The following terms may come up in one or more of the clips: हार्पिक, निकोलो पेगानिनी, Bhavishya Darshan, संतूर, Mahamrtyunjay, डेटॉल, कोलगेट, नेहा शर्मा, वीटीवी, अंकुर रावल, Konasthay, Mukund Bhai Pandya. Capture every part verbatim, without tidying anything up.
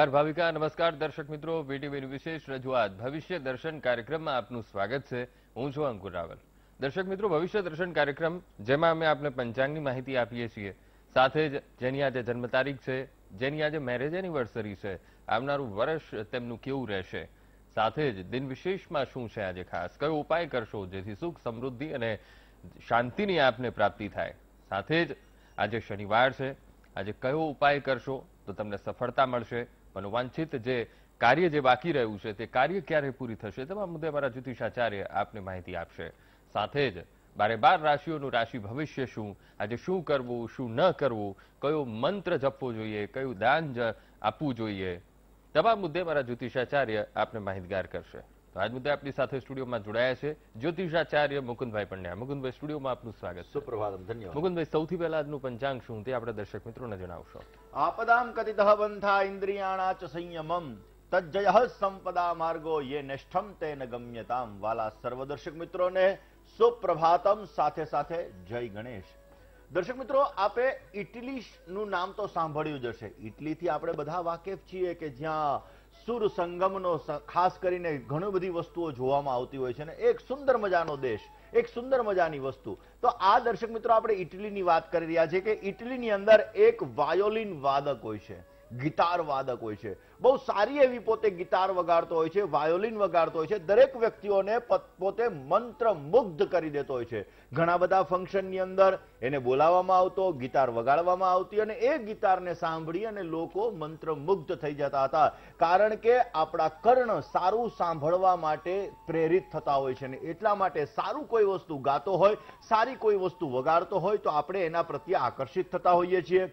भाविका नमस्कार दर्शक मित्रों वीटीवी विशेष रजूआत भविष्य दर्शन कार्यक्रम में आपनु स्वागत है। हूँ छुं अंकुर रावल। दर्शक मित्रों भविष्य दर्शन कार्यक्रम जेमां अमे आपने पंचांगनी माहिती आपीए छीए, साथे ज जेनी आज जन्म तारीख है, जेनी आज मेरेज एनिवर्सरी है, आवनारू वर्ष तेमनुं केवुं रहेशे, साथे ज दिन विशेष में शुं छे, आज खास कयो उपाय करशो जेथी सुख समृद्धि अने शांतिनी आपने प्राप्ति थाय, साथे ज आज शनिवार है, आज कयो उपाय करशो तो तमने सफलता मळशे, मनोवांछित जे कार्य जे बाकी रह्यु छे ते कार्य क्यारे पूरी थशे, तमाम मुद्दे मारा ज्योतिषाचार्य आपने माहिती आपशे। साथे ज बारे बार राशिओनुं राशि भविष्य शुं, आजे शुं करवुं शुं न करवुं, कयो मंत्र जपवो जोईए, कयुं दान आपवुं जोईए, तमाम मुद्दे मारा ज्योतिषाचार्य आपने माहितगार करशे। तो आज मुद्दे आपनी साथे स्टूडियो में जोड़ाया छे ज्योतिषाचार्य मुकुंद भाई पंड्या। मुकुंद भाई स्टूडियो में आपनुं स्वागत। सुप्रभात, धन्यवाद। मुकुंद भाई सौथी पहेला आजनुं पंचांग शुं ते आपणे दर्शक मित्रोने जणावशो। आपदाम कतितः बन्धा इंद्रियाणा च संयमम तज्जयः संपदा मार्गो ये नष्टम तेन गम्यताम। वाला सर्व दर्शक मित्रों ने सुप्रभातम, साथे साथे जय गणेश। दर्शक मित्रों आपे इटली नुं नाम तो सांभळ्युं ज हशे। इटली थी आपणे बधा वाकेफ छीए के ज्यां सुर संगमनो खास करीने घणो बधी वस्तुओ जोवामां आवती होय छे ने एक सुंदर मजानो देश, एक सुंदर मजानी वस्तु। तो आ दर्शक मित्रों आपणे इटलीनी वात करी रह्या छे के इटलीनी अंदर एक वायोलिन वादक होय छे, गिटार वादक होय छे, बहु सारी एवी पोते गिटार वगाड़तो होय छे, वायोलिन वगाड़तो होय छे, दरेक व्यक्तिओने पोते मंत्रमुग्ध करी देतो होय छे। घणा बधा फंक्शननी अंदर एने बोलाववामां आवतो, गिटार वगाड़वामां आवती अने ए गिटारने सांभळी अने लोको मंत्रमुग्ध थई जता हता, कारण के आपणा कर्ण सारू सांभळवा माटे प्रेरित थता होय छे ने एटला माटे सारू कोई वस्तु गातो होय, सारी कोई वस्तु वगाड़तो होय तो आपणे एना प्रत्ये आकर्षित थता होईए छीए।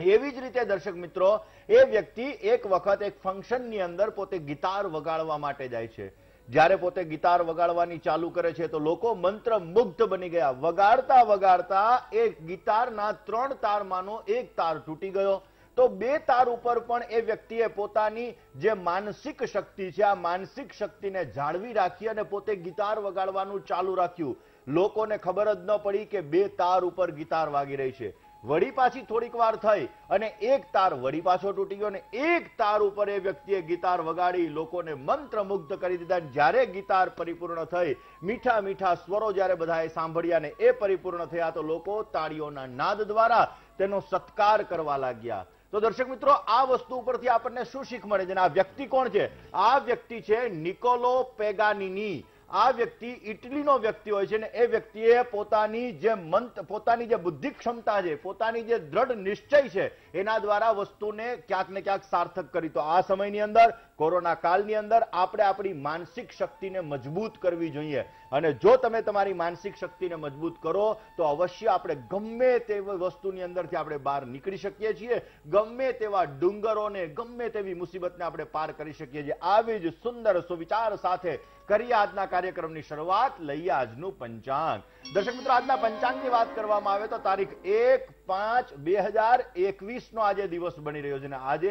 एवी ज रीते दर्शक मित्रों ए व्यक्ति एक वखत एक फंक्शन नी अंदर पोते गिटार वगाड़वा माटे जाय छे। जारे पोते गिटार वगाड़वानी चालू करे छे तो लोको मंत्र मुग्ध बनी गया। वगाड़ता वगाड़ता एक गिटारना त्रण तार मानो एक तार तूटी गयो तो बे तार उपर पण ए व्यक्तिए पोतानी जे मानसिक शक्ति छे आ मानसिक शक्तिने जाळवी राखी अने पोते गिटार वगाड़वानुं चालू राख्युं। लोकोने खबर ज न पड़ी के बे तार उपर गिटार वागी रही छे। वड़ी पाछी थोड़ीक वार थई अने एक तार वड़ी पाछो तूटी गयो ने एक तार उपर ए व्यक्तिए गिटार वगाड़ी, लोकोने मंत्रमुग्ध करी दीधा। ज्यारे गिटार परिपूर्ण थई, मीठा मीठा स्वरो ज्यारे बधाए सांभळ्या ने ए परिपूर्ण थया तो लोको ताड़ीओना नाद द्वारा तेनो सत्कार करवा लाग्या। तो दर्शक मित्रों आ वस्तु उपरथी आपणे शुं शीख मळे छे? आ व्यक्ति कोण छे? आ व्यक्ति छे निकोलो पेगानिनी। आ व्यक्ति इटली नो व्यक्ति होय छे ने ए व्यक्तिए पोतानी जे मंत पोतानी जे बुद्धि क्षमता छे, पोतानी जे दृढ़ निश्चय छे एना द्वारा वस्तुने क्यांक ने क्यांक सार्थक करी। तो आ समयनी अंदर कोरोना कालनी अंदर आपणे आपणी मानसिक शक्तिने मजबूत करवी जोईए अने जो तमे तमारी मानसिक शक्तिने मजबूत करो तो अवश्य आपणे गमे तेवी वस्तुनी अंदरथी आपणे बहार नीकळी शकीए छीए, गमे तेवा डुंगरोने, गमे तेवी मुसीबतने आपणे पार करी शकीए छीए। आवी ज सुंदर सुविचार साथे करिए आजना कार्यक्रम की शुरुआत, लई आजनु पंचांग। दर्शक मित्रों आज पंचांग की बात करवामां आवे तो तारीख एक पांच बे हजार एकवीस नो आज दिवस बनी रह्यो छे। आज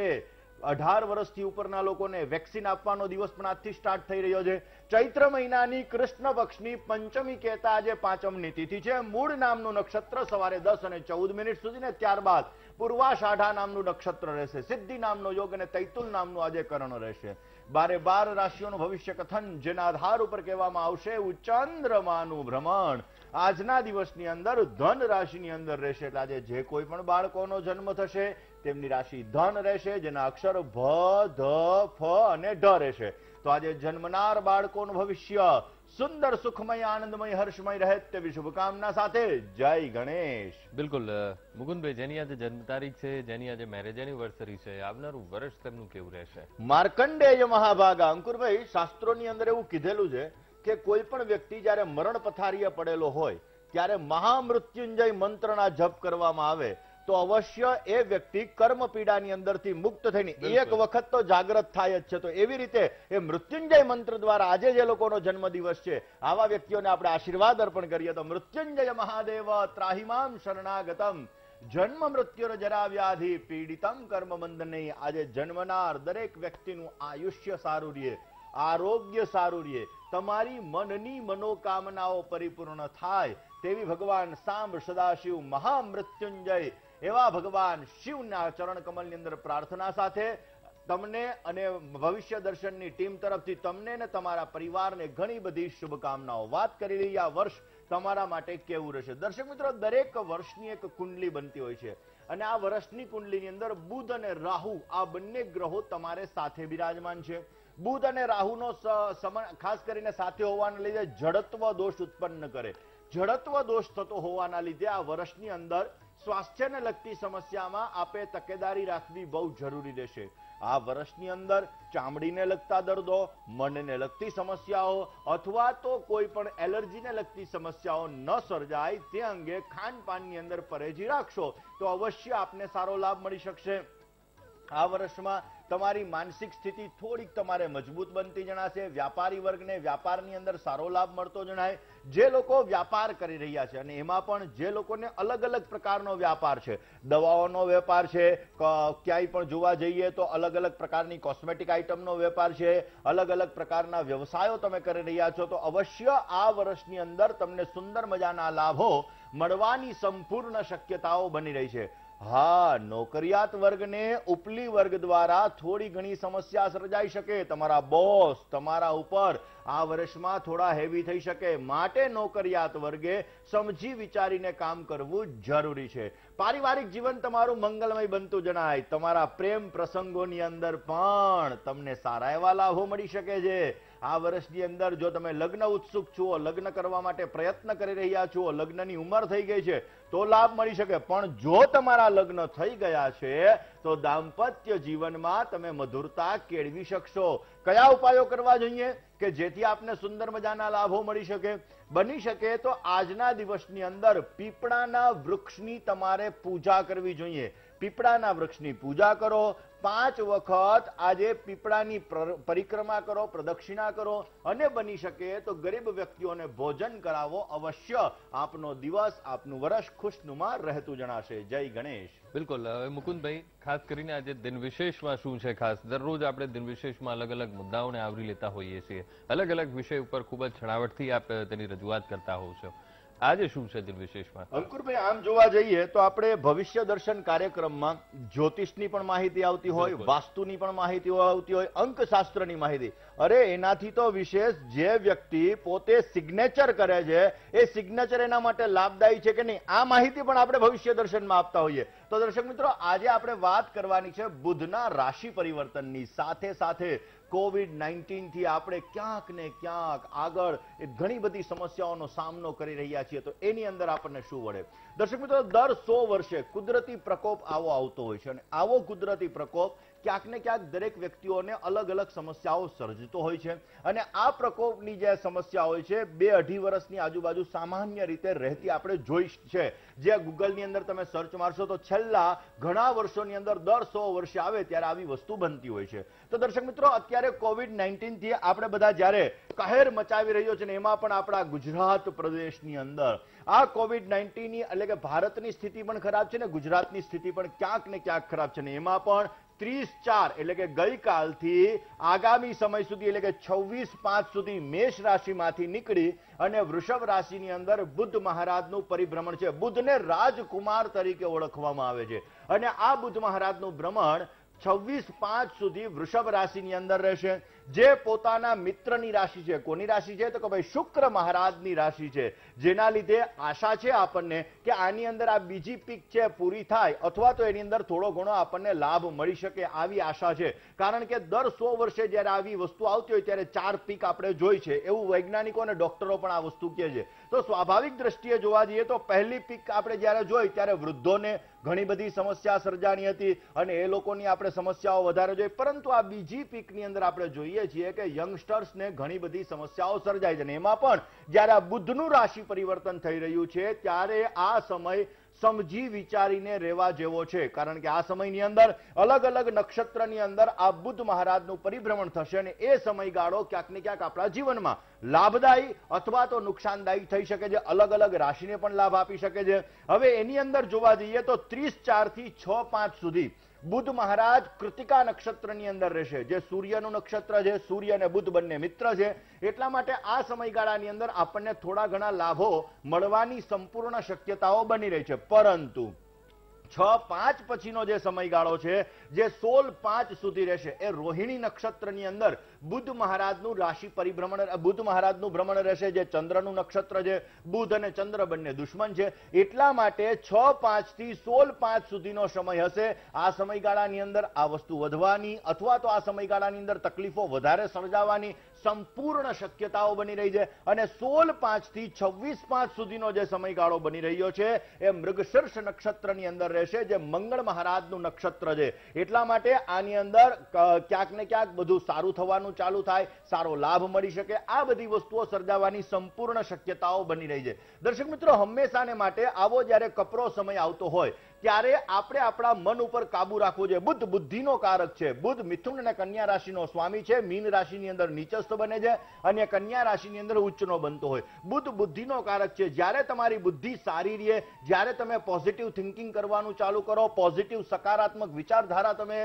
अठार वर्ष थी उपरना लोकोने वेक्सिन आपवानो दिवस पण आजथी स्टार्ट थई रह्यो छे। चैत्र महीनानी कृष्ण पक्षनी पंचमी कहेता आज पांचमनी तिथि छे। मूळ नामनुं नक्षत्र सवारे दस अने चौदह मिनिट सुधी ने त्यारबाद पूर्वाषाढ़ा नामनुं नक्षत्र रहेशे। सिद्धि नामनो योग अने तैतुल नामनुं आज करण रहेशे। बारे बार राशिओनुं भविष्य कथन जेना आधार उपर कहेवामां आवशे चंद्रमानुं भ्रमण आजना दिवसनी अंदर धन राशिनी अंदर रहेशे। एटले आज जे कोई पण बाळकोनो जन्म थशे तेमनी राशि धन रहेशे, जेना अक्षर भ, ध, फ अने ढ रहेशे। तो आज जन्मनार बाळकोनुं भविष्य सुंदर, सुखमय, आनंदमय, हर्षमय रहे तेवी शुभकामना साथे जय गणेश। बिल्कुल मुकुंदभाई, जेनी आज जन्म तारीख छे, जेनी आज मेरेज एनिवर्सरी छे, आवनारुं वर्ष तेमनुं केवुं रहेशे? मार्कंडेय महाभागा। अंकुरभाई शास्त्रोनी अंदर एवुं कीधेलुं छे के कोई पण व्यक्ति ज्यारे मरण पथारीए पड़ेलो होय त्यारे महामृत्युंजय मंत्रना जप करवामां आवे तो अवश्य ए व्यक्ति कर्म पीड़ानी अंदरथी मुक्त थईने एक वखत तो जागृत थाय ज छे। तो एवी रीते ए मृत्युंजय मंत्र द्वारा आजे जे लोकोनो जन्मदिवस छे आवा व्यक्तिओने आपणे आशीर्वाद अर्पण करीए। तो मृत्युंजय महादेव त्राहिमाम शरणागतम, जन्म मृत्युर जरा व्याधि पीड़ितम कर्म बंधने। आजे जन्मनार दरेक व्यक्तिनुं आयुष्य सारू रहे, आरोग्य सारू रहे, तमारी मननी मनोकामनाओ परिपूर्ण थाय तेवी भगवान सांब सदाशिव महामृत्युंजय एवा भगवान शिवना चरण कमलनी अंदर प्रार्थना साथे तमने अने भविष्य दर्शन नी टीम तरफथी तमने ने तमारा परिवारने घणी बधी शुभकामनाओं। वात करी रह्या वर्ष तमारा माटे केवुं रहेशे। दर्शक मित्रों, दरेक वर्षनी एक कुंडली बनती होय छे अने आ वर्षनी कुंडलीनी अंदर बुध अने राहु आ बंने ग्रहो तमारे साथे विराजमान छे। बुध अने राहुनो खास करीने साथे होवाने लीधे जडत्व दोष उत्पन्न करे। जडत्व दोष थतो होवाना लीधे आ वर्षनी अंदर स्वास्थ्यने लगती समस्यामां आपे तकेदारी राखवी बहु जरूरी रहेशे। आ वर्षनी अंदर चामड़ी ने लगता दर्दो, मन ने लगती समस्याओं अथवा तो कोई पण एलर्जी ने लगती समस्याओं न सर्जाय ते अंगे खानपान नी अंदर परहेजी राखशो तो अवश्य आपने सारो लाभ मळी शकशे। आ वर्षमां तमारी मानसिक स्थिति थोड़ी तमारे मजबूत बनती जणाशे। व्यापारी वर्ग ने व्यापार नी अंदर सारो लाभ मळतो जणाय। जे लोको व्यापार करी रह्या छे अने एमां पण जे लोकोने अलग अलग प्रकारनो व्यापार छे, दवाओनो वेपार छे, क्यांय पण जोवा जईए तो अलग अलग प्रकारनी कोस्मेटिक आइटमनो वेपार छे, अलग अलग प्रकारना व्यवसायो तमे करी रह्या छो तो अवश्य आ वर्षनी अंदर तमने सुंदर मजाना लाभो मळवानी संपूर्ण शक्यताओ बनी रही छे। हाँ, नौकरियात वर्ग ने उपली वर्ग द्वारा थोड़ी घणी समस्या सर्जाई शके। तमारा बॉस तमारा उपर आ वर्षमां थोड़ा हेवी थई शके माटे नौकरियात वर्गे समझी विचारीने काम करवू जरूरी छे। पारिवारिक जीवन तमारू मंगलमय बनतुं जणाय। तमारा प्रेम प्रसंगोनी अंदर पण तमने सारा एवा लाभो मळी शके छे। आ वर्षनी अंदर जो तमे लग्न उत्सुक छो, लग्न करवा माटे प्रयत्न करी रह्या छो, लग्ननी उमर थई गई छे तो लाभ मळी शके। पण जो तमारा लग्न थई गया छे तो दांपत्य जीवनमां तमे मधुरता केळवी शकशो। कया उपायो करवा जोईए के जेथी आपने सुंदर मजाना लाभो मळी शके? बनी शके तो आजना दिवसनी अंदर पीपळाना वृक्षनी तमारे पूजा करवी जोईए। पीपळाना वृक्षनी पूजा करो, पांच वखत आजे पीपळानी परिक्रमा करो, प्रदक्षिणा करो अने बनी शके तो गरीब व्यक्तिओने भोजन करावो। अवश्य आपनो दिवस आपनु वर्ष खुशनुमा रहेतुं जणाशे। जय गणेश। बिल्कुल। हवे मुकुंदभाई, खास करीने आजे दिन विशेषमां शुं छे? खास दररोज आपणे दिन विशेषमां अलग अलग मुद्दाओने आवरी लेता होईए छीए, अलग अलग विषय उपर खूब ज छणावटथी आप तेनी रजूआत करता होव छो। आज शुं छे दिन विशेषमां? अंकुर भाई, आम जोवा जईए तो आपणे भविष्य दर्शन कार्यक्रममां ज्योतिषनी पण माहिती आवती होय, वास्तुनी पण माहिती आवती होय, अंकशास्त्रनी माहिती। अरे एनाथी तो विशेष जे व्यक्ति पोते सिग्नेचर करे छे ए सिग्नेचर एना माटे लाभदायी छे के नहीं आ माहिती पण आपणे भविष्य दर्शनमां आपता होईए। तो दर्शक मित्रों, आजे आपणे वात करवानी छे बुधना राशि परिवर्तननी साथे साथे कोविड नाइंटीन थी आपणे क्यांक ने क्यांक आगळ घणी बधी समस्याओनो सामनो करी रह्या छीए तो एनी अंदर आपणे शुं वळे? दर्शक मित्रों, दर सौ वर्षे कुदरती प्रकोप आवो आवतो होय छे अने आवो कुदरती प्रकोप क्यांक ने क्यांक दरेक व्यक्तिओने अलग अलग समस्याओ सर्जतो होय छे अने आ प्रकोपनी जे समस्या होय छे बे अढी वर्षनी आजुबाजु सामान्य रीते रहेती आपणे जोई छे। जे गूगलनी अंदर तमे सर्च मारशो तो छेल्ला घणा वर्षोनी अंदर दर सौ वर्षे आवे त्यारे आवी वस्तु बनती होय छे। तो दर्शक मित्रों, अत्यारे कोविड नाइंटीन थी आपणे बधा ज्यारे कहर मचावी रह्यो छे ने एमां पण आपणा गुजरात प्रदेशनी अंदर आ कोविड नाइंटीन एटले के भारतनी स्थिति पण खराब छे ने गुजरातनी स्थिति पण क्यांक ने क्यांक खराब छे ने एमां पण तीस चार एटले के गई काल थी आगामी समय सुधी एटले के छवीस पांच सुधी मेष राशि मांथी निकळी अने वृषभ राशि नी अंदर बुध महाराज नुं परिभ्रमण छे। बुध ने राजकुमार तरीके ओळखवामां आवे छे अने आ बुध महाराज नुं भ्रमण छवीस पांच सुधी वृषभ राशि नी अंदर रहेशे। जे पोताना मित्रनी राशि छे, कोनी राशि छे तो के भाई शुक्र महाराजनी राशि छे, जेना लीधे आशा छे आपने के आनी अंदर आ बीजी पीक छे पूरी थाय अथवा तो एनी अंदर थोड़ो घणो आपने लाभ मळी शके आवी आशा छे। कारण के दर सौ वर्षे ज्यारे आवी वस्तु आवती होय त्यारे चार पीक आपणे जोई छे एवुं वैज्ञानिको अने डॉक्टरो पण आ वस्तु कहे छे। तो स्वाभाविक दृष्टिए जोवा जईए तो पहली पीक आपणे ज्यारे जोई त्यारे वृद्धोने घणी बधी समस्या सर्जाणी हती अने ए लोकोनी आपणे समस्याओ वधारे जोई, परंतु आ बीजी पीकनी अंदर आपणे जोईए यंगस्टर्स ने घनी बधी समस्याओं सर्जाय छे। एमां पण ज्यारे बुधनुं राशि परिवर्तन थई रह्युं छे त्यारे आ समय समझी विचारीने रेवा जेवो छे। कारण के आ समयनी अंदर अलग अलग नक्षत्रनी अंदर आ बुध महाराजनुं परिभ्रमण थशे अने ए समयगाळो क्यांक ने क्यांक आपणा जीवनमां लाभदायी अथवा तो नुकसानदायी थई शके छे। अलग अलग राशिने पण लाभ आपी शके छे। हवे एनी अंदर जोवा जईए तो तीस चार थी छ पांच सुधी बुध महाराज कृतिका नक्षत्रनी अंदर रहेशे, जे सूर्यनुं नक्षत्र छे। सूर्य अने बुध बंने मित्र छे एटला माटे आ समयगाळानी अंदर आपणने थोड़ा घणा लाभो मळवानी संपूर्ण शक्यताओ बनी रही छे। परंतु छ पाँच પછીનો જે સમયગાળો છે જે સોળ પાંચ સુધી રહેશે એ રોહિણી નક્ષત્રની અંદર બુધ મહારાજનું રાશિ પરિભ્રમણ બુધ મહારાજનું ભ્રમણ રહેશે જે ચંદ્રનું નક્ષત્ર છે બુધ અને ચંદ્ર બંને દુશ્મન છે એટલા માટે છ પાંચ થી સોળ પાંચ સુધીનો સમય હશે આ સમયગાળાની અંદર આ વસ્તુ વધવાની અથવા તો આ સમયગાળાની અંદર તકલીફો વધારે સર્જાવાની સંપૂર્ણ શક્યતાઓ બની રહી છે અને સોળ પાંચ થી છવ્વીસ પાંચ સુધીનો જે સમયગાળો બની રહ્યો છે એ મૃગશીર્ષ નક્ષત્રની અંદર રહેશે જે મંગળ મહારાજનું નક્ષત્ર છે એટલા માટે આની અંદર ક્યાંક ને ક્યાંક બધું સારું થવાનું ચાલુ થાય સારો લાભ મળી શકે આ બધી વસ્તુઓ સર્જાવાની સંપૂર્ણ શક્યતાઓ બની રહી છે દર્શક મિત્રો હંમેશાને માટે આવો જ્યારે કપરો સમય આવતો હોય ત્યારે આપણે આપણા મન ઉપર કાબુ રાખવો જોઈએ બુધ બુદ્ધિનો કારક છે બુધ મિથુન અને કન્યા રાશિનો સ્વામી છે મીન રાશિની અંદર નીચસ્થ બને છે અને કન્યા રાશિની અંદર ઉચ્ચનો બનતો હોય બુધ બુદ્ધિનો કારક છે જ્યારે તમારી બુદ્ધિ સારી રહે જ્યારે તમે પોઝિટિવ થિંકિંગ કરવાનું ચાલુ કરો પોઝિટિવ સકારાત્મક વિચારધારા તમે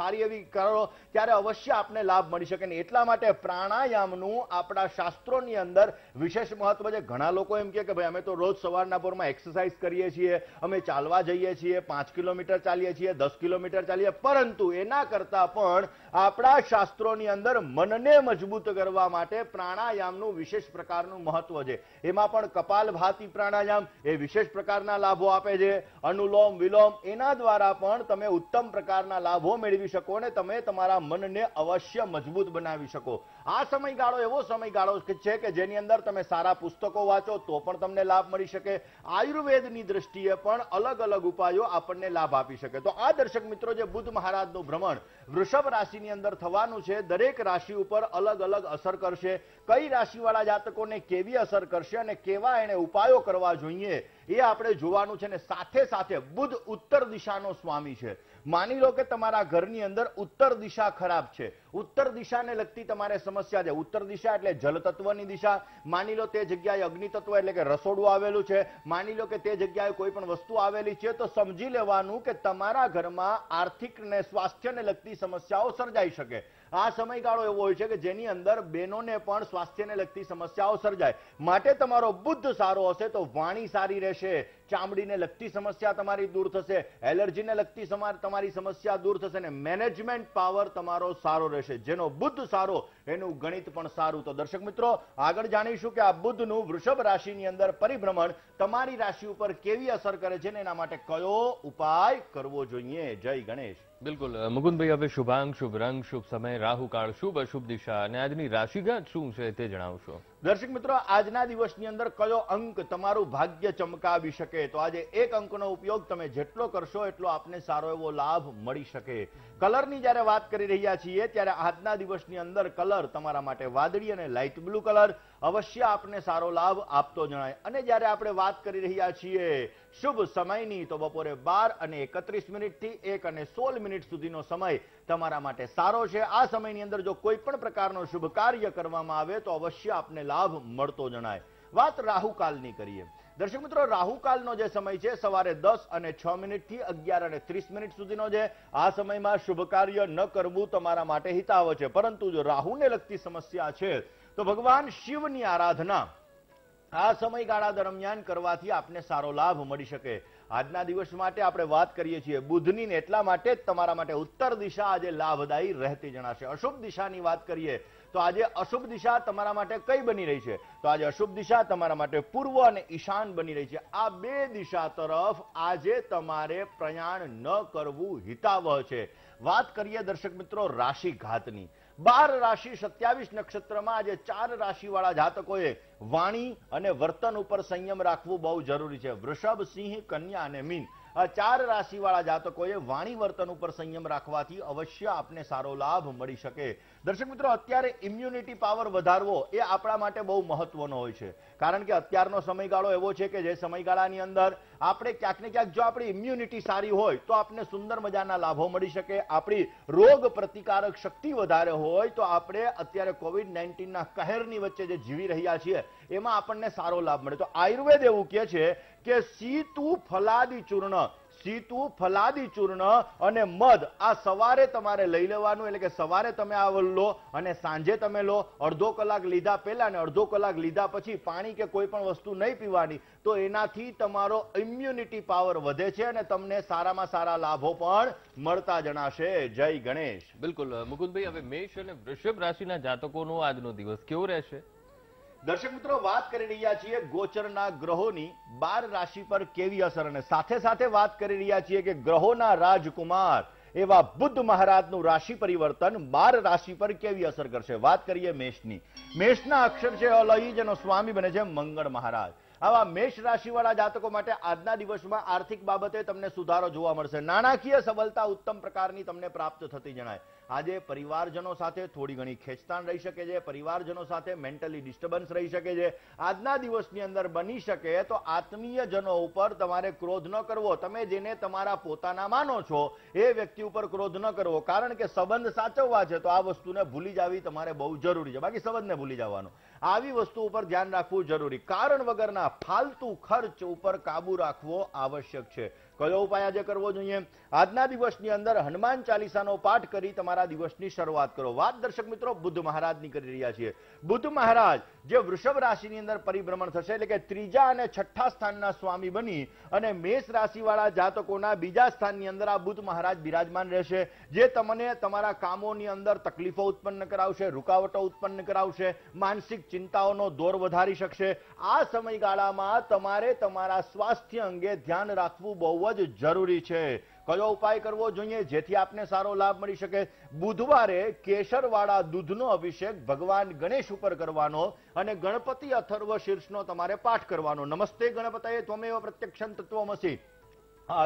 સારી એવી કરો ત્યારે અવશ્ય આપને લાભ મળી શકે ને એટલા માટે પ્રાણાયામનું આપણા શાસ્ત્રોની અંદર વિશેષ મહત્વ છે ઘણા લોકો એમ કહે કે ભાઈ અમે તો રોજ સવારના પોરમાં એક્સરસાઇઝ કરીએ છીએ અમે ચાલવા જઈએ पांच किलोमीटर चालीए छे दस किलोमीटर चालीए परंतु एना करता पण आपणा शास्त्रोनी अंदर मनने मजबूत करवा माटे प्राणायामनुं विशेष प्रकारनुं महत्व छे एमां पण कपालभाती प्राणायाम ए विशेष प्रकारना लाभो आपे छे अनुलोम विलोम एना द्वारा पण तमे उत्तम प्रकारना लाभो मेळवी शको ने तमे तमारा मनने अवश्य मजबूत बनावी शको आ समयगाळो एवो समयगाळो छे के जेनी अंदर तमे सारा पुस्तको वाँचो तो पण तमने लाभ मळी शके आयुर्वेदनी दृष्टिए पण अलग अलग उपायों आपने लाभ आपी शके तो आ दर्शक मित्रों जे बुध महाराजनो भ्रमण वृषभ राशिनी अंदर थवानुं छे दरेक राशि उपर अलग अलग असर करशे कई राशिवाळा जातकोने केवी असर करशे अने केवा एणे उपायों करवा जोईए ये आपणे जोवानुं छे ने साथे साथे बुध उत्तर दिशानो स्वामी छे मानी लो के तमारा घरनी अंदर उत्तर दिशा खराब छे उत्तर दिशा ने लगती तमारे समस्या छे उत्तर दिशा एटले जल तत्वनी दिशा मानी लो ते जग्याए अग्नि तत्व एटले के रसोडुं आवेलुं छे मानी लो के ते जग्याए कोई पण वस्तु आवेली छे तो समझी लेवानुं के तमारा घरमां आर्थिक ने स्वास्थ्य ने लगती समस्याओं सर्जाई शके आ समयगाळो एवो होय छे के जेनी अंदर बेनोने पण स्वास्थ्यने लगती समस्याओं सर्जाय माटे तमारो बुध सारो हशे तो वाणी सारी रहेशे चामडीने लगती समस्या तमारी दूर थशे एलर्जीने लगती तमारी समस्या दूर थशे ने मैनेजमेंट पावर तमारो सारो रहेशे जेनो बुध सारो एनुं गणित पण सारुं तो दर्शक मित्रों आगळ जाणीशुं के आ बुधनुं वृषभ राशिनी अंदर परिभ्रमण तमारी राशि उपर केवी असर करे छे ने एना माटे कयो उपाय करवो जोईए जय गणेश बिल्कुल मुकुंद भाई हवे शुभांग शुभ रंग शुभ समय राहु काल शुभ अशुभ दिशा अने आजनी राशिगत शुं छे ते जणावशो दर्शक मित्रों आजना दिवसनी अंदर कयो अंक तमारू भाग्य चमकावी शके तो आज एक अंकनो उपयोग तमे जेटलो करशो एटलो आपने सारो एवो लाभ मळी शके कलरनी ज्यारे वात करी रह्या छीए त्यारे आजना दिवसनी अंदर कलर तमारा माटे वादळी अने लाइट ब्लू कलर अवश्य आपने सारो लाभ आपतो जणाय अने ज्यारे आपणे वात करी रह्या छीए शुभ समयनी तो बपोरे बार अने एकत्रीस मिनिट थी एक अने सोल मिनिट सुधीनो समय तमारा माटे सारो छे आ समयनी अंदर जो कोई पण प्रकारनो शुभ कार्य करवामां आवे तो अवश्य आपने लाभ मळतो जणाय वात राहु कालनी करीए दर्शक मित्रों राहुकालनो जे समय छे सवारे दस अने छ मिनिट थी अगियार अने त्रीस मिनिट सुधीनो छे आ समयमां शुभ कार्य न करवुं तमारा माटे हितावह छे परंतु जो राहुने लगती समस्या छे तो भगवान शिवनी आराधना आ समयगाळा दरमियान करवाथी आपने सारो लाभ मळी शके आजना दिवस माटे आपणे वात करीए छीए बुधनी ने एटला माटे तमारा माटे उत्तर दिशा आज लाभदायी रहेती जणाशे अशुभ दिशानी वात करीए तो आज अशुभ दिशा तमारा माटे कई बनी रही है तो आज अशुभ दिशा तमारा माटे पूर्व और ईशान बनी रही है आ बे दिशा तरफ आज तमारे प्रयाण न करवू हितावह है बात करिए दर्शक मित्रों राशि घातनी बार राशि सत्यावीस नक्षत्र में आज चार राशि वाला जातकोए वाणी और वर्तन पर संयम राखवू बहुत जरूरी है वृषभ सिंह कन्या और मीन आ चार राशि वाला जातकोए वाणी वर्तन पर संयम राखवाथी अवश्य आपने सारो लाभ मळी शके दर्शक मित्रों अत्यारे इम्युनिटी पावर वधारवो ए आपणा माटे बहु महत्वनो होय छे कारण के अत्यारनो समयगाळो एवो छे के जे समयगाळानी अंदर आपणे क्यांक ने क्यांक जो आपणी इम्युनिटी सारी होय तो आपने सुंदर मजाना लाभो मळी शके आपणी रोग प्रतिकारक शक्ति वधारे होय तो आपणे अत्यारे कोविड नाइंटीन ना कहरनी वच्चे जे जीवी रह्या छीए एमां आपणने सारो लाभ मळे तो आयुर्वेद एवुं कहे छे के सीतू फलादी चूर्ण सीतू, फलादी चूर्ण अने मध आ सवारे तमारे लई लेवानुं, एटले के सवारे तमे आ लो अने सांजे तमे लो। अर्धो कलाक लीधा पहेला ने अर्धो कलाक लीधा पछी पाणी के कोई पण वस्तु नहीं पीवानी, तो एनाथी तमारो इम्युनिटी पावर वधे छे अने तमने सारामां सारा लाभो पण मळता जणाशे। जय गणेश। बिल्कुल मुकुंदभाई, हवे मेष अने वृषभ राशिना जातकोनो आजनो दिवस केवो रहेशे? दर्शक मित्रों, बात कर रहा छे गोचरना ग्रहोनी बार राशि पर केवी असर अने साथे साथे बात कर रहा छे कि ग्रहोना राजकुमार एवा बुद्ध महाराज नु राशि परिवर्तन बार राशि पर केवी असर करशे। बात करिए मेषनी। मेषना अक्षर छे अलई, जेनो स्वामी बने छे मंगल महाराज। आवा मेष राशि वाला जातको माटे आजना दिवस में आर्थिक बाबते तमने सुधारो जोवा मळशे। नाणाकीय सबलता उत्तम प्रकारनी तमने प्राप्त थती जणाय। आजे परिवारजनों साथे थोड़ी घणी खेंचताण रही शके छे, परिवारजनों साथे मेंटली डिस्टर्बन्स रही शके छे। आजना दिवसनी अंदर बनी शके तो आत्मीयजनों उपर तमारे क्रोध न करवो। तमे जेने तमारा पोताना मानो छो ए व्यक्ति उपर क्रोध न करवो, कारण के संबंध साचववा छे तो आ वस्तुने भूली जावी तमारे बहु जरूरी छे। बाकी संबंधने भूली जवानो, आवी वस्तु उपर ध्यान राखवुं जरूरी। कारण वगरना फालतू खर्च उपर काबू राखवो आवश्यक छे। कयो उपाय आज करवो जोईए? आजना दिवसनी अंदर हनुमान चालीसानो पाठ करी तमारा दिवसनी शरूआत करो। वात दर्शक मित्रों बुध महाराजनी करी रह्या छीए। बुध महाराज जे वृषभ राशिनी अंदर परिभ्रमण थशे एटले के त्रीजा अने छठ्ठा स्थानना स्वामी बनी अने मेष राशिवाळा जातकोना बीजा स्थाननी अंदर आ बुध महाराज बिराजमान रहेशे, जे तमने तमारा कामोनी अंदर तकलीफो उत्पन्न करावशे, रुकावटो उत्पन्न करावशे, मानसिक चिंताओनो दौर वधारी शकशे। आ समयगाळामां तमारे तमारा स्वास्थ्य अंगे ध्यान राखवुं बहु જ જરૂરી છે। કયો ઉપાય કરવો જોઈએ જેથી આપને સારો લાભ મળી શકે? બુધવારે કેસરવાળા દૂધનો અભિષેક ભગવાન ગણેશ ઉપર કરવાનો અને ગણપતિ અથર્વ શીર્ષનો તમારે પાઠ કરવાનો। નમસ્તે ગણપતયે ત્વમેવ પ્રત્યક્ષં તત્વમસી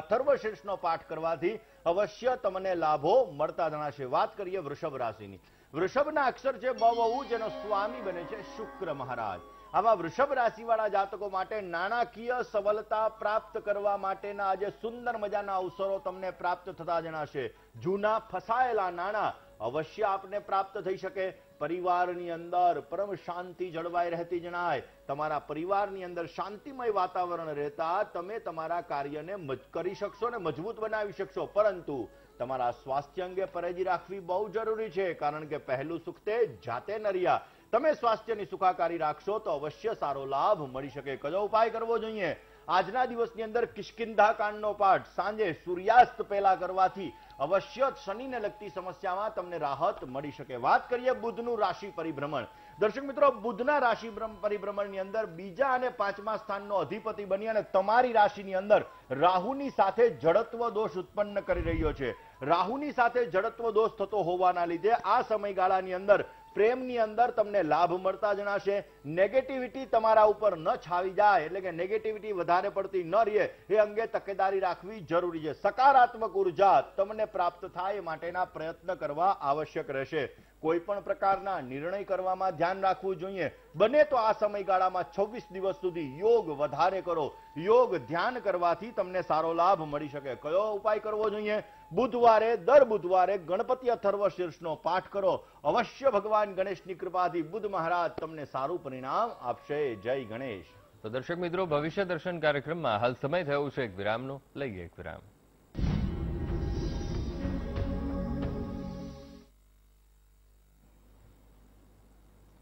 અથર્વ શીર્ષનો પાઠ કરવાથી અવશ્ય તમને લાભો મળતા જણાશે। વાત કરીએ વૃષભ રાશિની। વૃષભના અક્ષર છે બવઉ, જેનો સ્વામી બને છે શુક્ર મહારાજ। आवा वृषभ राशि वाला जातको माटे नाणाकीय सबलता प्राप्त करवा माटेना आजे सुंदर मजाना अवसरो तमने प्राप्त थता जणाशे। जूना फसायेला नाणा अवश्य आपने प्राप्त थई शके। परिवारनी अंदर परम शांति जळवाई रहती जणाय। तमारा परिवारनी अंदर शांतिमय वातावरण रहता तमे तमारा कार्यने करी शकशो ने मजबूत बनावी शकशो। परंतु तमारा स्वास्थ्य अंगे परेजी राखवी बहु जरूरी छे, कारण के पहेलू सुखते जाते नरिया। तमे स्वास्थ्यनी सुखाकारी राखशो तो अवश्य सारो लाभ मळी शके। कयो उपाय करवो जोईए? आजना दिवसनी अंदर किष्किंधा कांडनो पाठ सांजे सूर्यास्त पहेला करवाथी अवश्य शनिने लगती समस्यामां तमने राहत मळी शके। वात करीए बुधनुं राशि परिभ्रमण। दर्शक मित्रों, बुधना राशि परिभ्रमणनी अंदर बीजा अने पांचमा स्थाननो अधिपति बनी अने तमारी राशिनी अंदर राहुनी साथे जड़त्व दोष उत्पन्न करी रह्यो छे। राहुनी साथे जड़त्व दोष थतो होवाना लीधे आ समयगाळानी अंदर प्रेमनी अंदर तमने लाभ मळता जणाशे। नेगेटिविटी तमारा उपर न छावी जाए एटले के नेगेटिविटी वधारे पड़ती न रहे ए अंगे तकेदारी राखवी जरूरी छे। सकारात्मक ऊर्जा तमने प्राप्त थाय ए माटेना प्रयत्न करवा आवश्यक रहेशे। कोईपण प्रकारना निर्णय करवामां ध्यान राखवुं जोईए। बने तो आ समयगाळामां छब्बीस दिवस सुधी योग वधारे करो, योग ध्यान करवाथी तमने सारो लाभ मळी शके। कयो उपाय करवो जोईए? बुधवारे दर बुधवारे गणपति अथर्व शीर्षनो पाठ करो, अवश्य भगवान गणेशनी कृपाथी बुध महाराज तमने सारू परिणाम आपशे। जय गणेश। तो दर्शक मित्रों, भविष्य दर्शन कार्यक्रम में हाल समय थयो छे एक विरामनो। लईए एक विराम।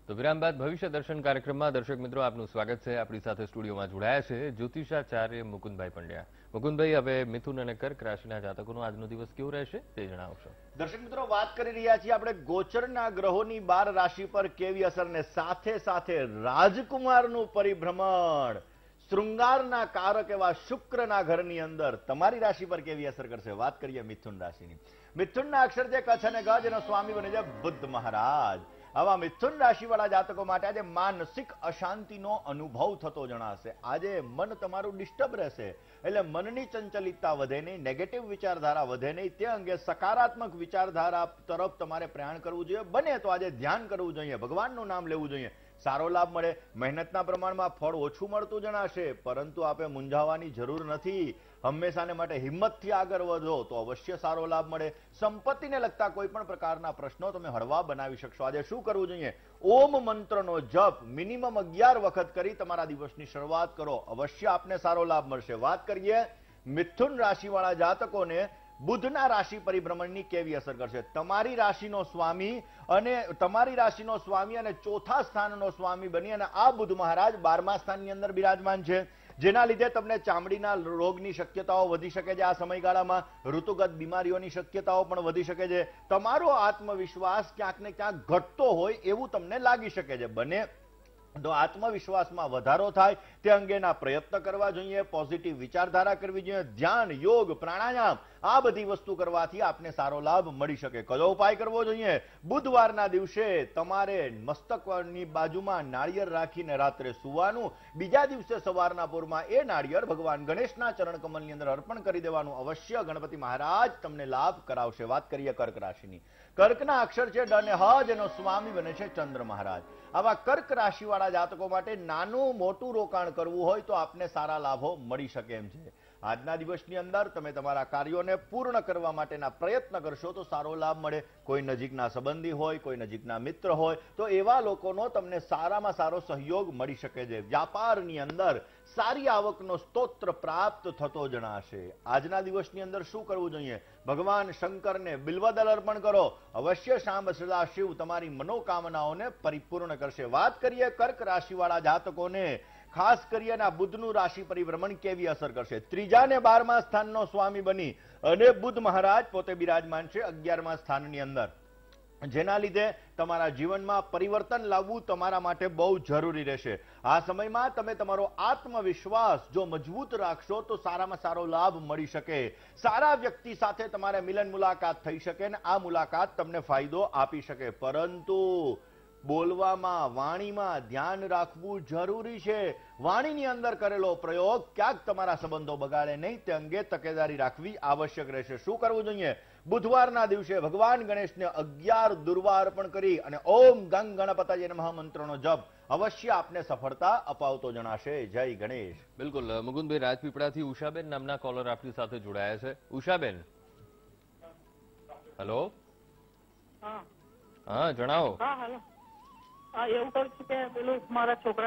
तो विराम बाद भविष्य दर्शन कार्यक्रम में दर्शक मित्रों आपनु स्वागत है। अपनी साथ स्टूडियो में जोड़ाया है ज्योतिषाचार्य मुकुंद भाई पंड्या। मुकुंद भाई, हवे मिथुन अने कर्क राशिना जातकोनो आजनो दिवस केवो रहेशे ते जणावशो? दर्शक मित्रों, बात करी रह्या छीए आपणे गोचरना ग्रहोनी बार राशि पर केवी असर ने साथे साथे राजकुमारनुं परिभ्रमण श्रृंगारना कारक एवा शुक्रना घरनी अंदर तमारी राशि पर केवी असर करशे। वात करीए मिथुन राशिनी। मिथुनना अक्षर छे कच्छ अने ग, जेनो स्वामी बने छे बुद्ध महाराज। आवा मिथुन राशि वाला जातको माटे आजे मानसिक अशांतिनो अनुभव थतो जणाशे। आजे मन तमारुं डिस्टर्ब रहेशे एटले मननी चंचलितता वधे नहीं, नेगेटिव विचारधारा वधे नहीं, ते अंगे सकारात्मक विचारधारा तरफ तमारे प्रयाण करवुं जोईए। बने तो आजे ध्यान करवुं जोईए, भगवाननुं नाम लेवुं जोईए, सारो लाभ मळे। मेहनतना प्रमाणमां फळ ओछुं मळतुं जणाशे, परंतु आपे मूंझावानी जरूर नथी। हमेशाने माटे हिम्मतथी आगर वधो तो अवश्य सारो लाभ मळे। संपत्तिने लगता कोईपण प्रकारना प्रश्नो तमे हळवा बनावी शकशो। आजे शुं करवुं जोईए? ओम मंत्रनो जप मिनिमम अगियार वखत करी तमारा दिवसनी शरूआत करो, अवश्य आपने सारो लाभ मळशे। वात करीए मिथुन राशि वाला जातकों ने बुधना राशि परिभ्रमण की केवी असर करशे। तमारी राशिनो स्वामी अने तमारी राशिनो स्वामी अने चौथा स्थाननो स्वामी बनी अने आ बुध महाराज बारमा स्थाननी अंदर विराजमान छे, जेना लीधे तमने चामडीना रोगनी शक्यताओ वधी शके छे। आ समयगाळामां ऋतुगत बीमारीओनी शक्यताओ पण वधी शके छे। तमारो आत्मविश्वास क्यांक ने क्यांक घटतो होय एवुं तमने लागी शके छे। बने तो आत्मविश्वास में वधारो थाय ते अंगेना प्रयत्न करवा जोईए, पॉजिटिव विचारधारा करवी जोईए, ध्यान योग प्राणायाम आ बधी वस्तु करवाथी आपने सारो लाभ मळी शके। कयो उपाय करवो जोईए? बुधवारना दिवसे तमारे मस्तकनी बाजुमां नारियल राखीने रात्रे सुवानुं, बीजा दिवसे सवारना पोरमां ए नारियल भगवान गणेशना चरणकमलनी अंदर अर्पण करी देवानुं। अवश्य गणपति महाराज तमने लाभ करावशे। वात करीए कर्क राशिनी। कर्कना अक्षर छे ड अने ह, जेनो स्वामी बने छे चंद्र महाराज। आवा कर्क राशि वाला जातकों माटे नानुं मोटुं रोकाण करवुं होय तो आपने सारा लाभो मळी शके एम छे। आजना दिवसनी अंदर तमे तमारा कार्योने पूर्ण करवा माटेना प्रयत्न करशो तो सारो लाभ मळे। कोई नजीकना संबंधी होय, कोई नजीकना मित्र होय तो एवा लोकोनो तमने सारामां सारो सहयोग मळी शके छे। व्यापारनी अंदर सारी आवकनो स्तोत्र प्राप्त थतो जणाशे। आजना दिवसनी अंदर शुं करवुं जोईए? भगवान शंकरने बिल्वदल अर्पण करो, अवश्य शाम सदा शिव तमारी मनोकामनाओने परिपूर्ण करशे। वात करीए कर्क राशिवाळा जातकोने खास करीए ना बुधनु राशि परिभ्रमण केवी असर करशे। त्रीजा ने बारमा स्थाननो स्वामी बनी अने बुध महाराज पोते विराजमान छे अग्यारमा स्थाननी अंदर, जेना लीधे तमारा जीवन में परिवर्तन लाववुं तमारा माटे बहु जरूरी रहेशे। आ समय में तमे तमारो आत्मविश्वास जो मजबूत राखशो तो सारा में सारो लाभ मळी शके। सारा व्यक्ति साथे तमारे मिलन मुलाकात थई शके ने आ मुलाकात तमने फायदो आपी शके। परंतु बोलवामां वाणीमां ध्यान राखवुं जरूरी छे। वाणीनी अंदर करेलो प्रयोग क्यांक तमारा संबंधो बगाड़े नहीं ते अंगे तकेदारी राखवी आवश्यक रहेशे। शुं करवुं जोईए? बुधवारना दिवसे भगवान गणेशने अग्यार दुर्वा अर्पण करी अने ओम गंग गणपतये नमः मंत्रनो जप अवश्य आपने सफलता अपावतो जणाशे। जय गणेश। बिल्कुल। मुकुंद भाई राजपीपळाथी उषाबेन नामना कॉलर आपनी साथे जोड़ाया छे। उषाबेन हेलो। हां हां जणावो। हां हेलो। जन्म तारीख है बपोर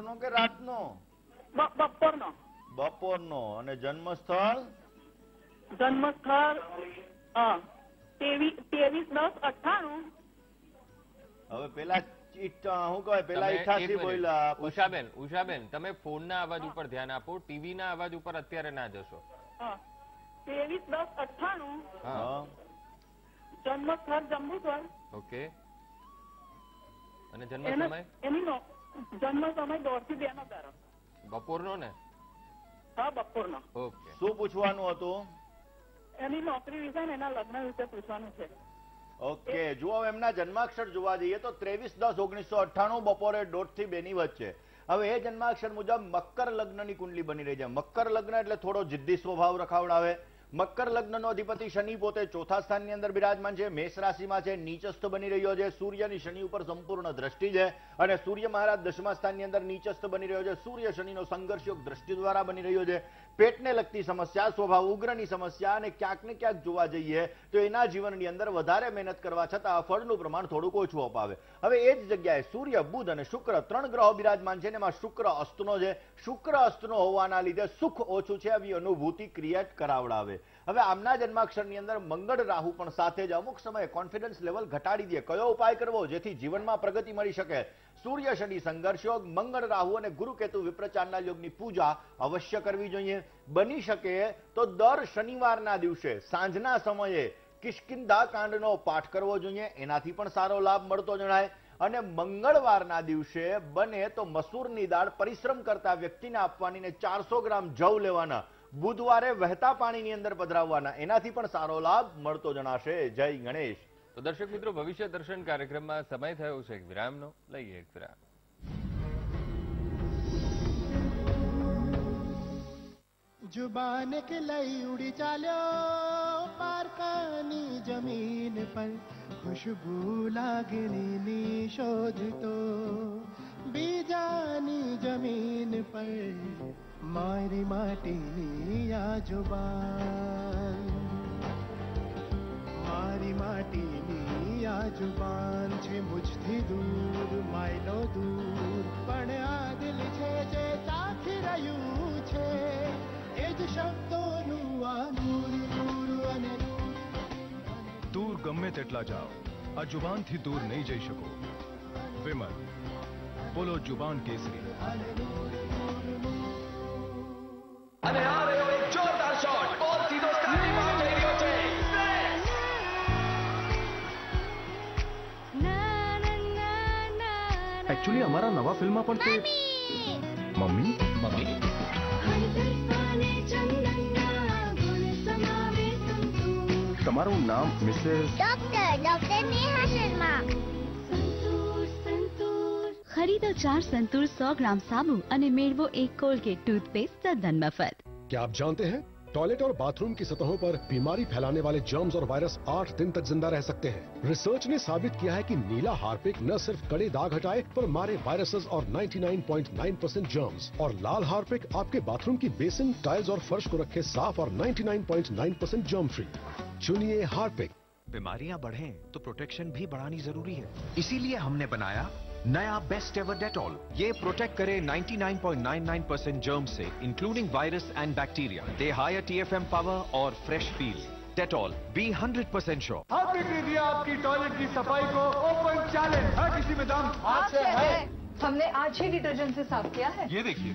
नो के रात नो? बपोर नो। बपोर नो। जन्म स्थल? जन्म स्थल तेवीस दस अठाणु। હવે પેલા ઈચ્છા હું કહે પેલા ઈચ્છાથી બોલ્યા ઉષાબેન ઉષાબેન તમે ફોનના અવાજ ઉપર ધ્યાન આપો, ટીવી ના અવાજ ઉપર અત્યારે ના જશો। હા तेवीस दस अठाणु। હા જન્મ સ્થળ જંબુસર। ઓકે અને જન્મ સમય એની નો જન્મ સમય દોઢ થી બે નો બપોરનો ને? હા બપોરનો। ઓકે શું પૂછવાનું હતું? એની નોકરી વિશે ને એના લગ્ન વિશે પૂછવાનું છે। ओके जुओ एमना जन्माक्षर जुवा जाइए तो तेवीस दस ओगनीस सौ अठाणु बपोरे दोढ़ थी बे नी वच्चे। हवे ए जन्माक्षर मुजब मकर लग्ननी कुंडली बनी रही है। मकर लग्न एटले थोड़ो जिद्दी स्वभाव रखावड़ावे। मकर लग्ननो अधिपति शनि पोते चौथा स्थाननी अंदर विराजमान छे, मेष राशिमां छे, नीचस्थ बनी रह्यो छे। सूर्यनी शनि उपर संपूर्ण दृष्टि छे अने सूर्य महाराज दशमा स्थाननी अंदर नीचस्थ बनी रह्यो छे। सूर्य शनिनो संघर्ष योग दृष्टि द्वारा बनी रह्यो छे। पेटने लगती समस्या, स्वभाव उग्रनी समस्या अने क्यांक ने क्यांक जोवा जईए तो एना जीवननी अंदर वधारे मेहनत करवा छतां फळनुं प्रमाण थोडुंक ओछुं अपावे। हवे ए ज जग्याए सूर्य बुध अने शुक्र त्रण ग्रहो विराजमान छे ने एमां शुक्र अस्तनो छे। शुक्र अस्तनो होवाना लीधे सुख ओछुं छे, एवी अनुभूति क्रिएट करावडावे। हवे आमना जन्माक्षरनी अंदर मंगळ राहु पण साथे ज अमुक समये कॉन्फिडन्स लेवल घटाड़ी दे। कयो उपाय करवो जेथी जीवनमां प्रगति मळी शके? सूर्य शनि संघर्ष योग, मंगळ राहु अने गुरु केतु विप्रचारना योगनी पूजा अवश्य करवी जोईए। बनी शके तो दर शनिवारना दिवसे सांजना समये किष्किंधा कांडनो पाठ करवो जोईए, एनाथी पण सारो लाभ मळतो जणाय। अने मंगळवारना दिवसे बने तो मसूरनी दाळ परिश्रम करता व्यक्तिने आपवानी ने चार सौ ग्राम जव लेवाना। बुधवारे वहता पाणीनी अंदर पधराववाना, एनाथी पण सारो लाभ मळतो जणाशे। जय गणेश। तो दर्शक मित्रों भविष्य दर्शन कार्यक्रम में समय थयो छे एक विरामनो। लईए एक विराम। जुबान के लई उड़ी चालो पारकानी जमीन पर, खुशबू लागनी नी शोधतो बीजानी जमीन पर। मारी माटी नी आजुबान, मारी माटी नी आजुबान छे मुझथी दूर मायलो दूर पण आ दिल छे जे साथी रह्यु छे एज शब्दोनुं आ नूर नूर अने दूर गमे तेटला जाओ आ जुबान थी दूर नहीं जई शको। विमल बोलो जुबान केसरी। अरे आ रहे हो एक जोरदार शॉट बहुत सीधो स्टार की बात है। एक्चुअली हमारा नवा फिल्म अपन पे मम्मी मम्मी तुम्हारा नाम Mrs doctor doctor नेहा शर्मा। खरीदो चार संतूर सौ ग्राम साबुन अने मेळवो एक कोलगेट टूथपेस्ट सदन मफत। क्या आप जानते हैं टॉयलेट और बाथरूम की सतहों पर बीमारी फैलाने वाले जर्म्स और वायरस आठ दिन तक जिंदा रह सकते हैं। रिसर्च ने साबित किया है कि नीला हार्पिक न सिर्फ कड़े दाग हटाए पर मारे वायरसेस और निन्यानवे पॉइंट नौ परसेंट जर्म्स, और लाल हार्पिक आपके बाथरूम की बेसिन टाइल्स और फर्श को रखे साफ और निन्यानवे पॉइंट नौ परसेंट जर्म फ्री। चुनिए हार्पिक। बीमारियाँ बढ़े तो प्रोटेक्शन भी बढ़ानी जरूरी है, इसीलिए हमने बनाया नया बेस्ट एवर डेटॉल। ये प्रोटेक्ट करे निन्यानवे पॉइंट नौ नौ परसेंट जर्म से including virus and bacteria. They higher TFM power और fresh feel. डेटॉल be hundred percent sure. हमने दिया आपकी टॉयलेट की सफाई को ओपन चैलेंज। हर किसी में दम आज से है। हमने आज ही डिटर्जेंट से साफ किया है। ये देखिए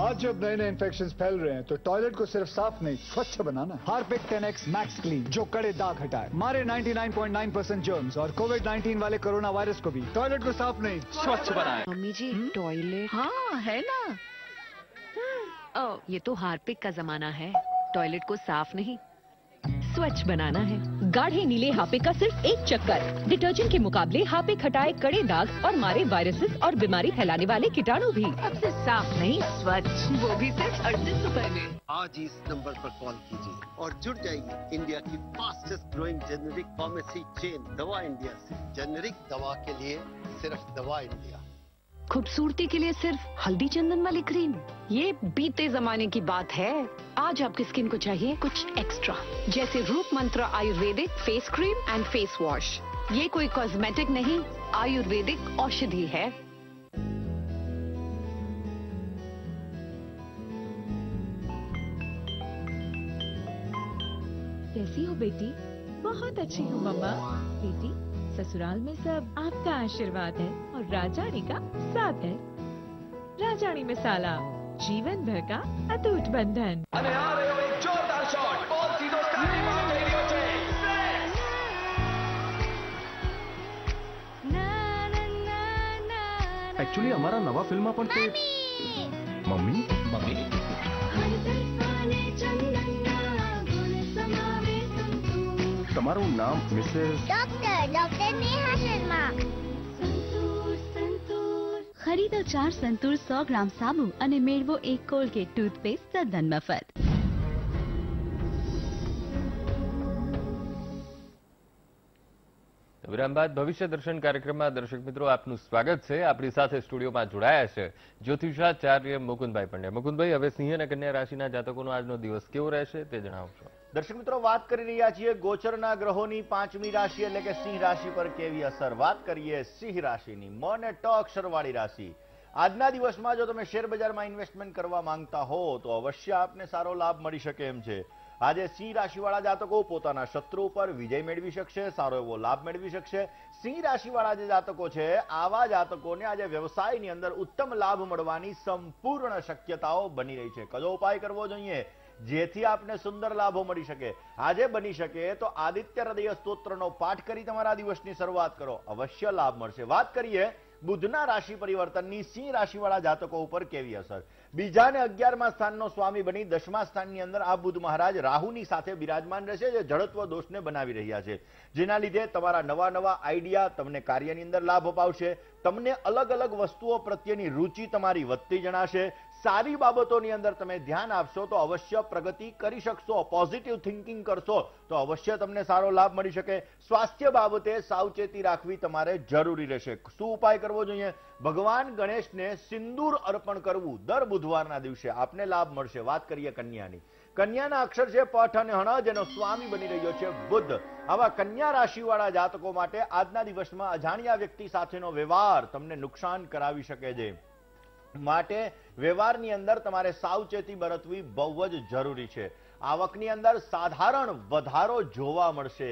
आज जब नए नए इन्फेक्शन फैल रहे हैं तो टॉयलेट को सिर्फ साफ नहीं स्वच्छ बनाना। हार्पिक ten x max clean जो कड़े दाग हटाए मारे निन्यानवे पॉइंट नौ परसेंट जर्म्स और कोविड नाइन्टीन वाले कोरोना वायरस को भी। टॉयलेट को साफ नहीं स्वच्छ बनाए। मम्मी जी टॉयलेट हाँ है ना। ओ, ये तो हार्पिक का जमाना है। टॉयलेट को साफ नहीं स्वच्छ बनाना है। गाढ़े नीले हार्पिक का सिर्फ एक चक्कर। डिटर्जेंट के मुकाबले हार्पिक हटाए कड़े दाग और मारे वायरसेस और बीमारी फैलाने वाले कीटाणु भी। अब से साफ नहीं स्वच्छ, वो भी सिर्फ अड़तीस रुपए में। आज इस नंबर पर कॉल कीजिए और जुड़ जाइए इंडिया की fastest growing generic pharmacy chain दवा इंडिया से। जेनेरिक दवा के लिए सिर्फ दवा इंडिया। खूबसूरती के लिए सिर्फ हल्दी चंदन वाली क्रीम। ये बीते जमाने की बात है। आज आपकी स्किन को चाहिए कुछ एक्स्ट्रा, जैसे Roop Mantra ayurvedic face cream and face wash. ये कोई कॉस्मेटिक नहीं, आयुर्वेदिक औषधि है। कैसी हो बेटी? बहुत अच्छी हूँ मम्मा। बेटी ससुराल में सब आपका आशीर्वाद है और राजानी का साथ है। राजानी में साला जीवन भर का अटूट बंधन। अरे आ रहे हो एक जोरदार शॉट बहुत सीधो स्टार की बात है। एक्चुअली हमारा नवा फिल्म अपन पे मम्मी मम्मी तुम्हारा नाम Mrs doctor doctor नेहा शर्मा। खरीदो चार संतूर सौ ग्राम साबु अने मेळवो एक कोलगेट टूथपेस्ट सदन मफत। विराम बाद भविष्य दर्शन कार्यक्रम में दर्शक मित्रों आपनु स्वागत है। आपणी साथे स्टूडियो में जोड़ाया छे ज्योतिषाचार्य मुकुंद भाई पंड्या। मुकुंद भाई हवे सिंह अने कन्या राशिना जातकोनो आजनो दिवस केवो रहेशे ते जणावशो। दर्शक मित्रों बात कर रहा है गोचरना ग्रहों की पांचमी राशि एटले के सिंह राशि पर केवी असर। बात करिए सिंह राशि की मोने ट अक्षरवाड़ी राशि। आज दिवस में जो तमे शेर बजार में इन्वेस्टमेंट करवा मांगता हो तो अवश्य आपने सारो लाभ मिली शके एम छे। आज सिंह राशिवाळा जातको पोताना शत्रु पर विजय मेळवी शकशे, सारो एवो लाभ मेळवी शकशे। सिंह राशिवाळा जे जातको छे आवा जातकोने आज व्यवसायनी अंदर उत्तम लाभ मळवानी संपूर्ण शक्यताओ बनी रही है। कयो उपाय करवो जोईए जेथी आपने सुंदर लाभों मळी शके? आजे बनी शके तो आदित्य हृदय स्तोत्रनो पाठ करी तमारा दिवसनी शरूआत करो, अवश्य लाभ मळशे। बात करिए बुधना राशि परिवर्तननी सिंह राशिवाळा जातको उपर केवी असर। बीजा ने अग्यारमा स्थाननो स्वामी बनी दशमा स्थाननी अंदर आ बुध महाराज राहुनी साथे विराजमान रहेशे जे जड़त्व दोषने बनावी रह्या छे, जेना लीधे तमारा नवा नवा आइडिया तमने कार्यनी अंदर लाभ अपावशे। तमने अलग अलग वस्तुओं प्रत्येनी रुचि तमारी वधती जणाशे। सारी बाबतोनी अंदर तमे ध्यान आपशो तो अवश्य प्रगति करी शकशो, पॉजिटिव थिंकिंग करशो तो अवश्य तमने सारो लाभ मळी शके। स्वास्थ्य बाबते सावचेती राखवी तमारे जरूरी रहेशे। शुं उपाय करवो जोईए? भगवान गणेश ने सिंदूर अर्पण करवू दर बुधवारना दिवसे, आपने लाभ मळशे। वात करीए कन्यानी। कन्याना अक्षर छे पठ अने हण, जेनो स्वामी बनी रह्यो छे बुध। आवा कन्या राशिवाळा जातको माटे आजना दिवसमां अजाण्या व्यक्ति साथेनो व्यवहार तमने नुकसान करावी शके छे, माटे व्यवहारनी अंदर तमारे सावचेती बरतवी बहु ज जरूरी छे। आवकनी अंदर साधारण वधारो जोवा मळशे।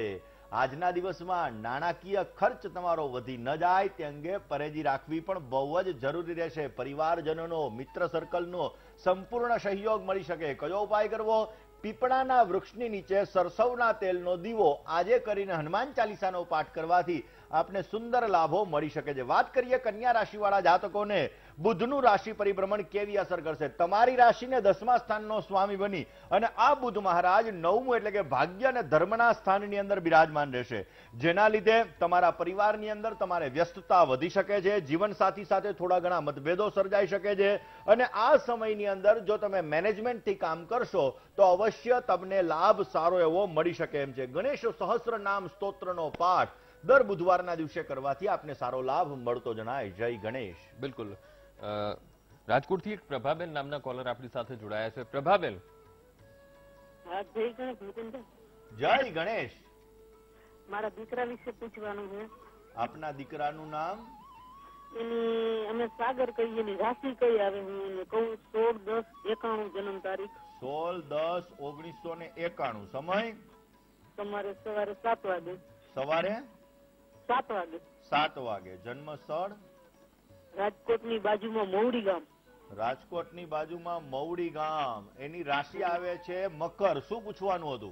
आजना दिवसमां नाणाकीय खर्च तमारो वधी न जाय ते अंगे परेजी राखवी पण बहु ज जरूरी रहेशे। परिवारजनोनो मित्र सर्कलनो संपूर्ण सहयोग मळी शके। कयो उपाय करवो? पीपळाना वृक्षनी नीचे सरसवना तेलनो दीवो आजे करीने हनुमान चालीसानो पाठ करवाथी आपने सुंदर लाभो मळी शके छे। वात करीए कन्या राशिवाळा जातकोने बुधनु राशि परिभ्रमण केवी असर करशे। तमारी राशिने दसमा स्थाननो स्वामी बनी अने आ बुध महाराज नवमु एटले के भाग्य अने धर्मना स्थाननी अंदर विराजमान रहेशे, जेना लीधे तमारा परिवारनी अंदर तमारे व्यस्तता वधी शके छे। जीवनसाथी साथे थोड़ा घणा मतभेदो सर्जाई शके छे अने आ समयनी अंदर जो तमे मेनेजमेंटथी काम करशो तो अवश्य तमने लाभ सारो एवो मळी शके एम छे। गणेश सहस्रनाम स्तोत्रनो पाठ दर बुधवारना दिवसे करवाथी आपने सारो लाभ मळतो जणाय। जय गणेश। बिल्कुल। राजकोट थी एक प्रभाबेन नामना कॉलर आपनी साथे जुड़ाया छे। प्रभाबेन। जय गणेश। मारा दीकरा विषे पूछवानुं छे। आपना दीकरानुं नाम? अमे सागर कहीए ने राशि कई आवे हूं कहूं सोल दस एकाणु जन्म तारीख। सोल दस ओगनीस सौ एकाणु। समय? तमारे सवारे सात वागे। सवारे? सात वागे। सात वागे। जन्म स्थळ? राजकोटनी बाजुमां मौड़ी गाम। राजकोटनी बाजुमां मौड़ी गाम। एनी राशि आवे छे मकर। शुं पूछवानुं हतुं?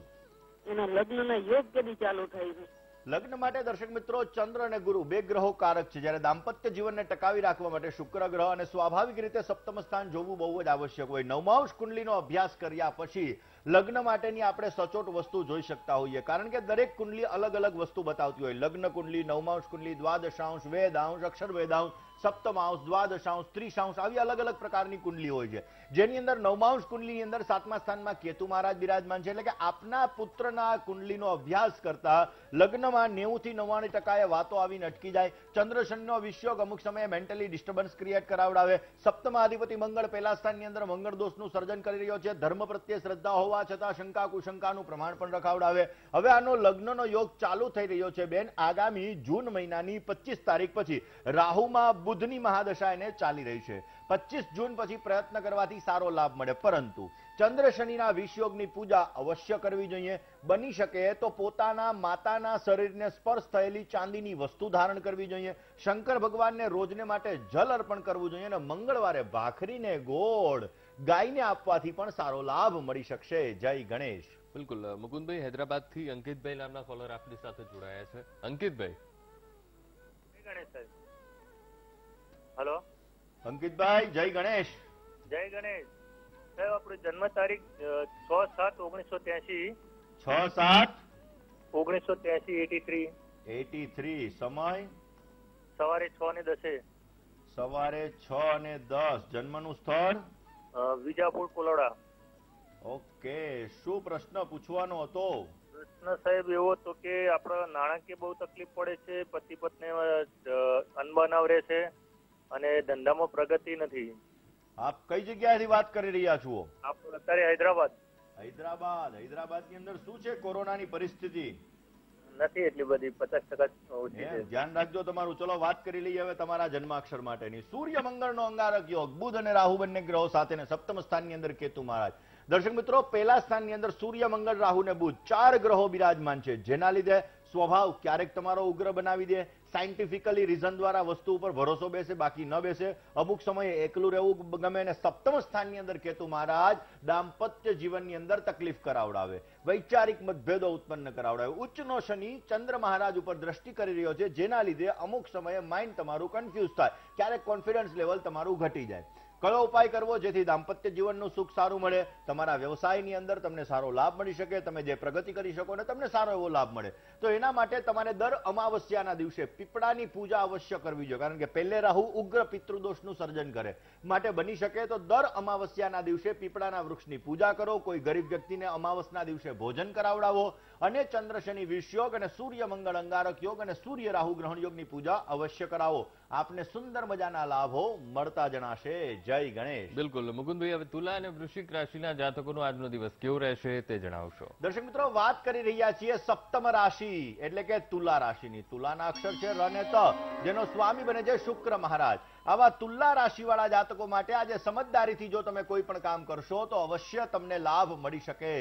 एना लग्नना योग कदी चालू थाय छे? लग्न माटे दर्शक मित्रों चंद्र अने गुरु बे ग्रहो कारक छे, ज्यारे दांपत्य जीवनने टकावी राखवा माटे शुक्र ग्रह अने स्वाभाविक रीते सप्तम स्थान जोवुं बहु ज आवश्यक होय। नवमांश कुंडलीनो अभ्यास कर्या पछी लग्न माटेनी आपणे सचोट वस्तु जोई शकता होईए, कारण के दरेक कुंडली अलग अलग वस्तु बतावती होय। लग्न कुंडली, नवमांश कुंडली, द्वादशांश, वेदांश, अक्षर वेदांश, सप्तमांश, द्वादशांश, त्रिशांश आवी अलग अलग प्रकारनी कुंडली होय छे, जेनी अंदर नवमांश कुंडलीनी अंदर सातमा स्थानमां केतु महाराज विराजमान छे। एटले के आपना पुत्रना कुंडलीनो अभ्यास करता लग्नमां नेवुं थी नव्वाणु टका ए वातो आवीने अटकी जाय। चंद्रशनिनो विषयोग अमुक समये मेंटली डिस्टर्बन्स क्रिएट करावडावे। सप्तम अधिपति मंगळ पहला स्थाननी अंदर मंगळ दोषनुं सर्जन करी रह्यो छे। धर्म प्रत्ये श्रद्धा होवा छतां शंका कुशंकानुं प्रमाण पण रखावडावे। हवे आनो लग्ननो योग चालू थई रह्यो छे बेन। आगामी जून महीनानी पच्चीस तारीख पछी राहुमां बुधनी महादशा एने चाली रही है। पच्चीस जून पछी प्रयत्न करवाथी सारो लाभ मळे, परंतु चंद्र शनिना विषयोगनी पूजा अवश्य करवी जोईए। बनी शके तो पोताना माताना शरीरने स्पर्श थयेली चांदीनी वस्तु धारण करवी जोईए। शंकर भगवानने रोजने माटे जल अर्पण करवू जोईए अने मंगळवारे भाखरीने गोळ गायने आपवाथी पण सारो लाभ मळी शकशे। जय गणेश। बिल्कुल। मुकुंद भाई हैदराबाद थी अंकित भाई नामना कॉलर आपनी साथे जोड़ाया छे। अंकित भाई। गणेश साहेब। हेलो अंकित भाई। जय गणेश। जय गणेश साहब। अपनी जन्म तारीख छह सात ओगनीस सौ तेसी। छह सात ओगनीस सौ तेसी। Eighty three eighty three. समय? सवारे छह ने दसे। सवारे छह ने दस। जन्मनु स्थळ? विजापुर कोलोड़ा। ओके। शुं प्रश्न पूछवानो हतो? प्रश्न साहेब एवो तो के आपणा नाणाकीय बहुत तकलीफ पड़े छे, पति पत्नी अनबनाव रहे छे अने धंधा में प्रगति नहीं। आप कई जगह बात कर रहा छो? आप अत्यारे हैदराबाद। हैदराबाद। हैदराबाद की अंदर शुं छे कोरोनानी परिस्थिति? नहीं एटली बधी पचास टका ओछी छे। ध्यान राखजो तमारुं। चलो बात करी लईए हवे तमारा जन्माक्षर माटेनी। सूर्य मंगळनो अंगारक योग बुध अने राहु बन्ने ग्रहो साथेने सप्तम स्थाननी अंदर केतु महाराज। दर्शक मित्रों पहला स्थाननी अंदर सूर्य मंगळ राहु ने बुध चार ग्रहो विराजमान छे, जेना लीधे स्वभाव क्यारेक तमारो उग्र बनावी दे। साइंटिफिकली रीजन द्वारा वस्तु पर भरोसो बेसे बाकी न बेसे। अमुक समय एकलू रहेवू गमे ने सप्तम स्थान नी अंदर केतु महाराज दांपत्य जीवन नी अंदर तकलीफ करावडावे, वैचारिक मतभेदो उत्पन्न करावडावे। उच्चनो शनि चंद्र महाराज उपर दृष्टि करी रह्यो छे, जेना लीधे अमुक समय माइंड तमारुं कन्फ्यूज थाय, क्यारेक कॉन्फिडन्स लेवल तमारुं घटी जाय। કયો ઉપાય કરવો જેથી દાંપત્ય જીવનનું સુખ સારું મળે, તમારા વ્યવસાયની અંદર તમને સારો લાભ મળી શકે, તમે જે પ્રગતિ કરી શકો ને તમને સારો એવો લાભ મળે, તો એના માટે તમારે દર અમાવસ્યાના દિવસે પીપળાની પૂજા અવશ્ય કરવી જોઈએ, કારણ કે પહેલે રાહુ ઉગ્ર પિતૃદોષનું સર્જન કરે, માટે બની શકે તો દર અમાવસ્યાના દિવસે પીપળાના વૃક્ષની પૂજા કરો, કોઈ ગરીબ વ્યક્તિને અમાવસના દિવસે ભોજન કરાવડાવો અને ચંદ્ર શનિ વિષ યોગ અને સૂર્ય મંગળ અંગારક યોગ અને સૂર્ય રાહુ ગ્રહણ યોગની પૂજા અવશ્ય કરાવો, आपने सुंदर मजाना लाभो मळता जणाशे। जय गणेश। बिल्कुल मुकुंद भाई, हवे तुला अने वृश्चिक राशिना जातकोनो आजनो दिवस केवो रहेशे ते जणावशो। दर्शक मित्रों, वात करी रह्या छीए सप्तम राशि एटले के तुला राशिनी। तुलाना अक्षर छे र ने त, जेनो स्वामी बने छे शुक्र महाराज। आवा तुला राशिवाळा जातको माटे आजे समझदारीथी जो तमे कोई पण काम करशो तो अवश्य तमने लाभ मळी शके,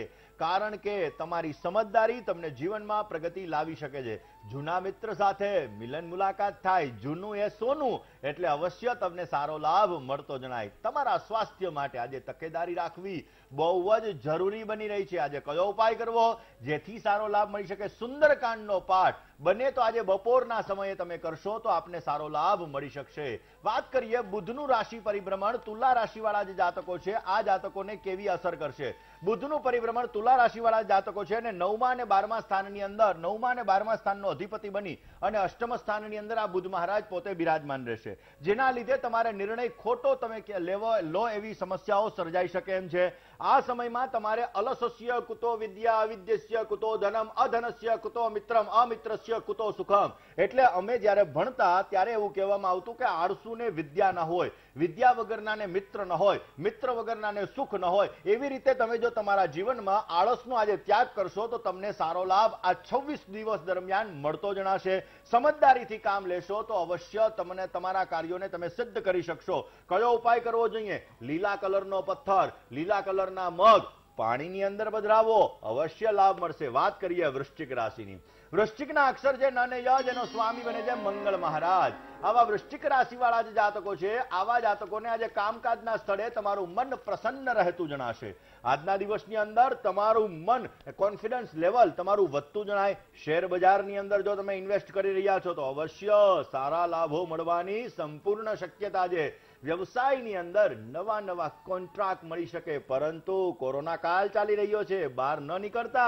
कारण के तमारी समझदारी तमने जीवनमां प्रगति लावी शके छे। जूना मित्र साथे मिलन मुलाकात थाय, जूनू ए सोनू, एटले अवश्य तमने सारो लाभ मळतो जणाय। तमारा स्वास्थ्य माटे आजे तकेदारी राखवी बहु ज जरूरी बनी रही है। आज कयो उपाय करवो जेथी सारो लाभ मळी शके, सुंदरकांडनो पाठ बने तो आज बपोरना समये तमे करशो तो आपने सारो लाभ मळी शकशे। बात करिए बुधनु राशि परिभ्रमण तुला राशिवाळा जे जातको छे आ जातकोने केवी असर करशे। बुधनु परिभ्रमण तुला राशिवाळा जातको छे ने नवमा ने बारमा स्थाननी अंदर नवमा ने बारमा स्थाननो अधिपति बनी अने अष्टम स्थाननी अंदर आ बुध महाराज पोते विराजमान रहेशे, जेना लीधे तमारे निर्णय खोटो तमे लेवो लो एवी समस्याओं सर्जाई शके एम छे। आ समयमां तमारे अलसस्य कुतो विद्या, अविद्यस्य कुतो धनम, अधनस्य कुतो मित्रम, अमित्रस्य कुतो सुखम। एटले अमे ज्यारे भणता त्यारे एवुं कहेवामां आवतुं के आळसूने विद्या न होय, विद्या वगरनाने मित्र न होय, मित्र वगरनाने सुख न होय। एवी रीते तमे जो तमारा जीवनमां आळसनो आजे त्याग करशो तो तमने सारो लाभ आ छव्वीस दिवस दरमियान मळतो जणाशे। समझदारीथी काम लेशो तो अवश्य तमने तमारा कार्योने तमे सिद्ध करी शकशो। कयो उपाय करवो जोईए? लीला कलरनो पत्थर, लीला कलर ना मग पाणीनी अंदर बदलावो, अवश्य लाभ मळशे। वात करीए वृश्चिक राशिनी। वृश्चिकना अक्षर जे न ने य, जेनो स्वामी बने छे मंगल महाराज। आवा वृश्चिक राशि वाला जे जातको छे आवा जातकोने आज कामकाजना स्थळे तमारुं मन प्रसन्न रहेतुं जणाशे। आजना दिवसनी अंदर तमारुं मन कॉन्फिडन्स लेवल तमारुं वधतुं जणाय। शेर बजारनी अंदर जो तमे इन्वेस्ट करी रह्या छो तो अवश्य सारा लाभो मळवानी संपूर्ण शक्यता छे। व्यवसायनी अंदर नवा नवा कॉन्ट्राक्ट मळी शके, परंतु कोरोना काल चाली रह्यो छे, बहार न निकळता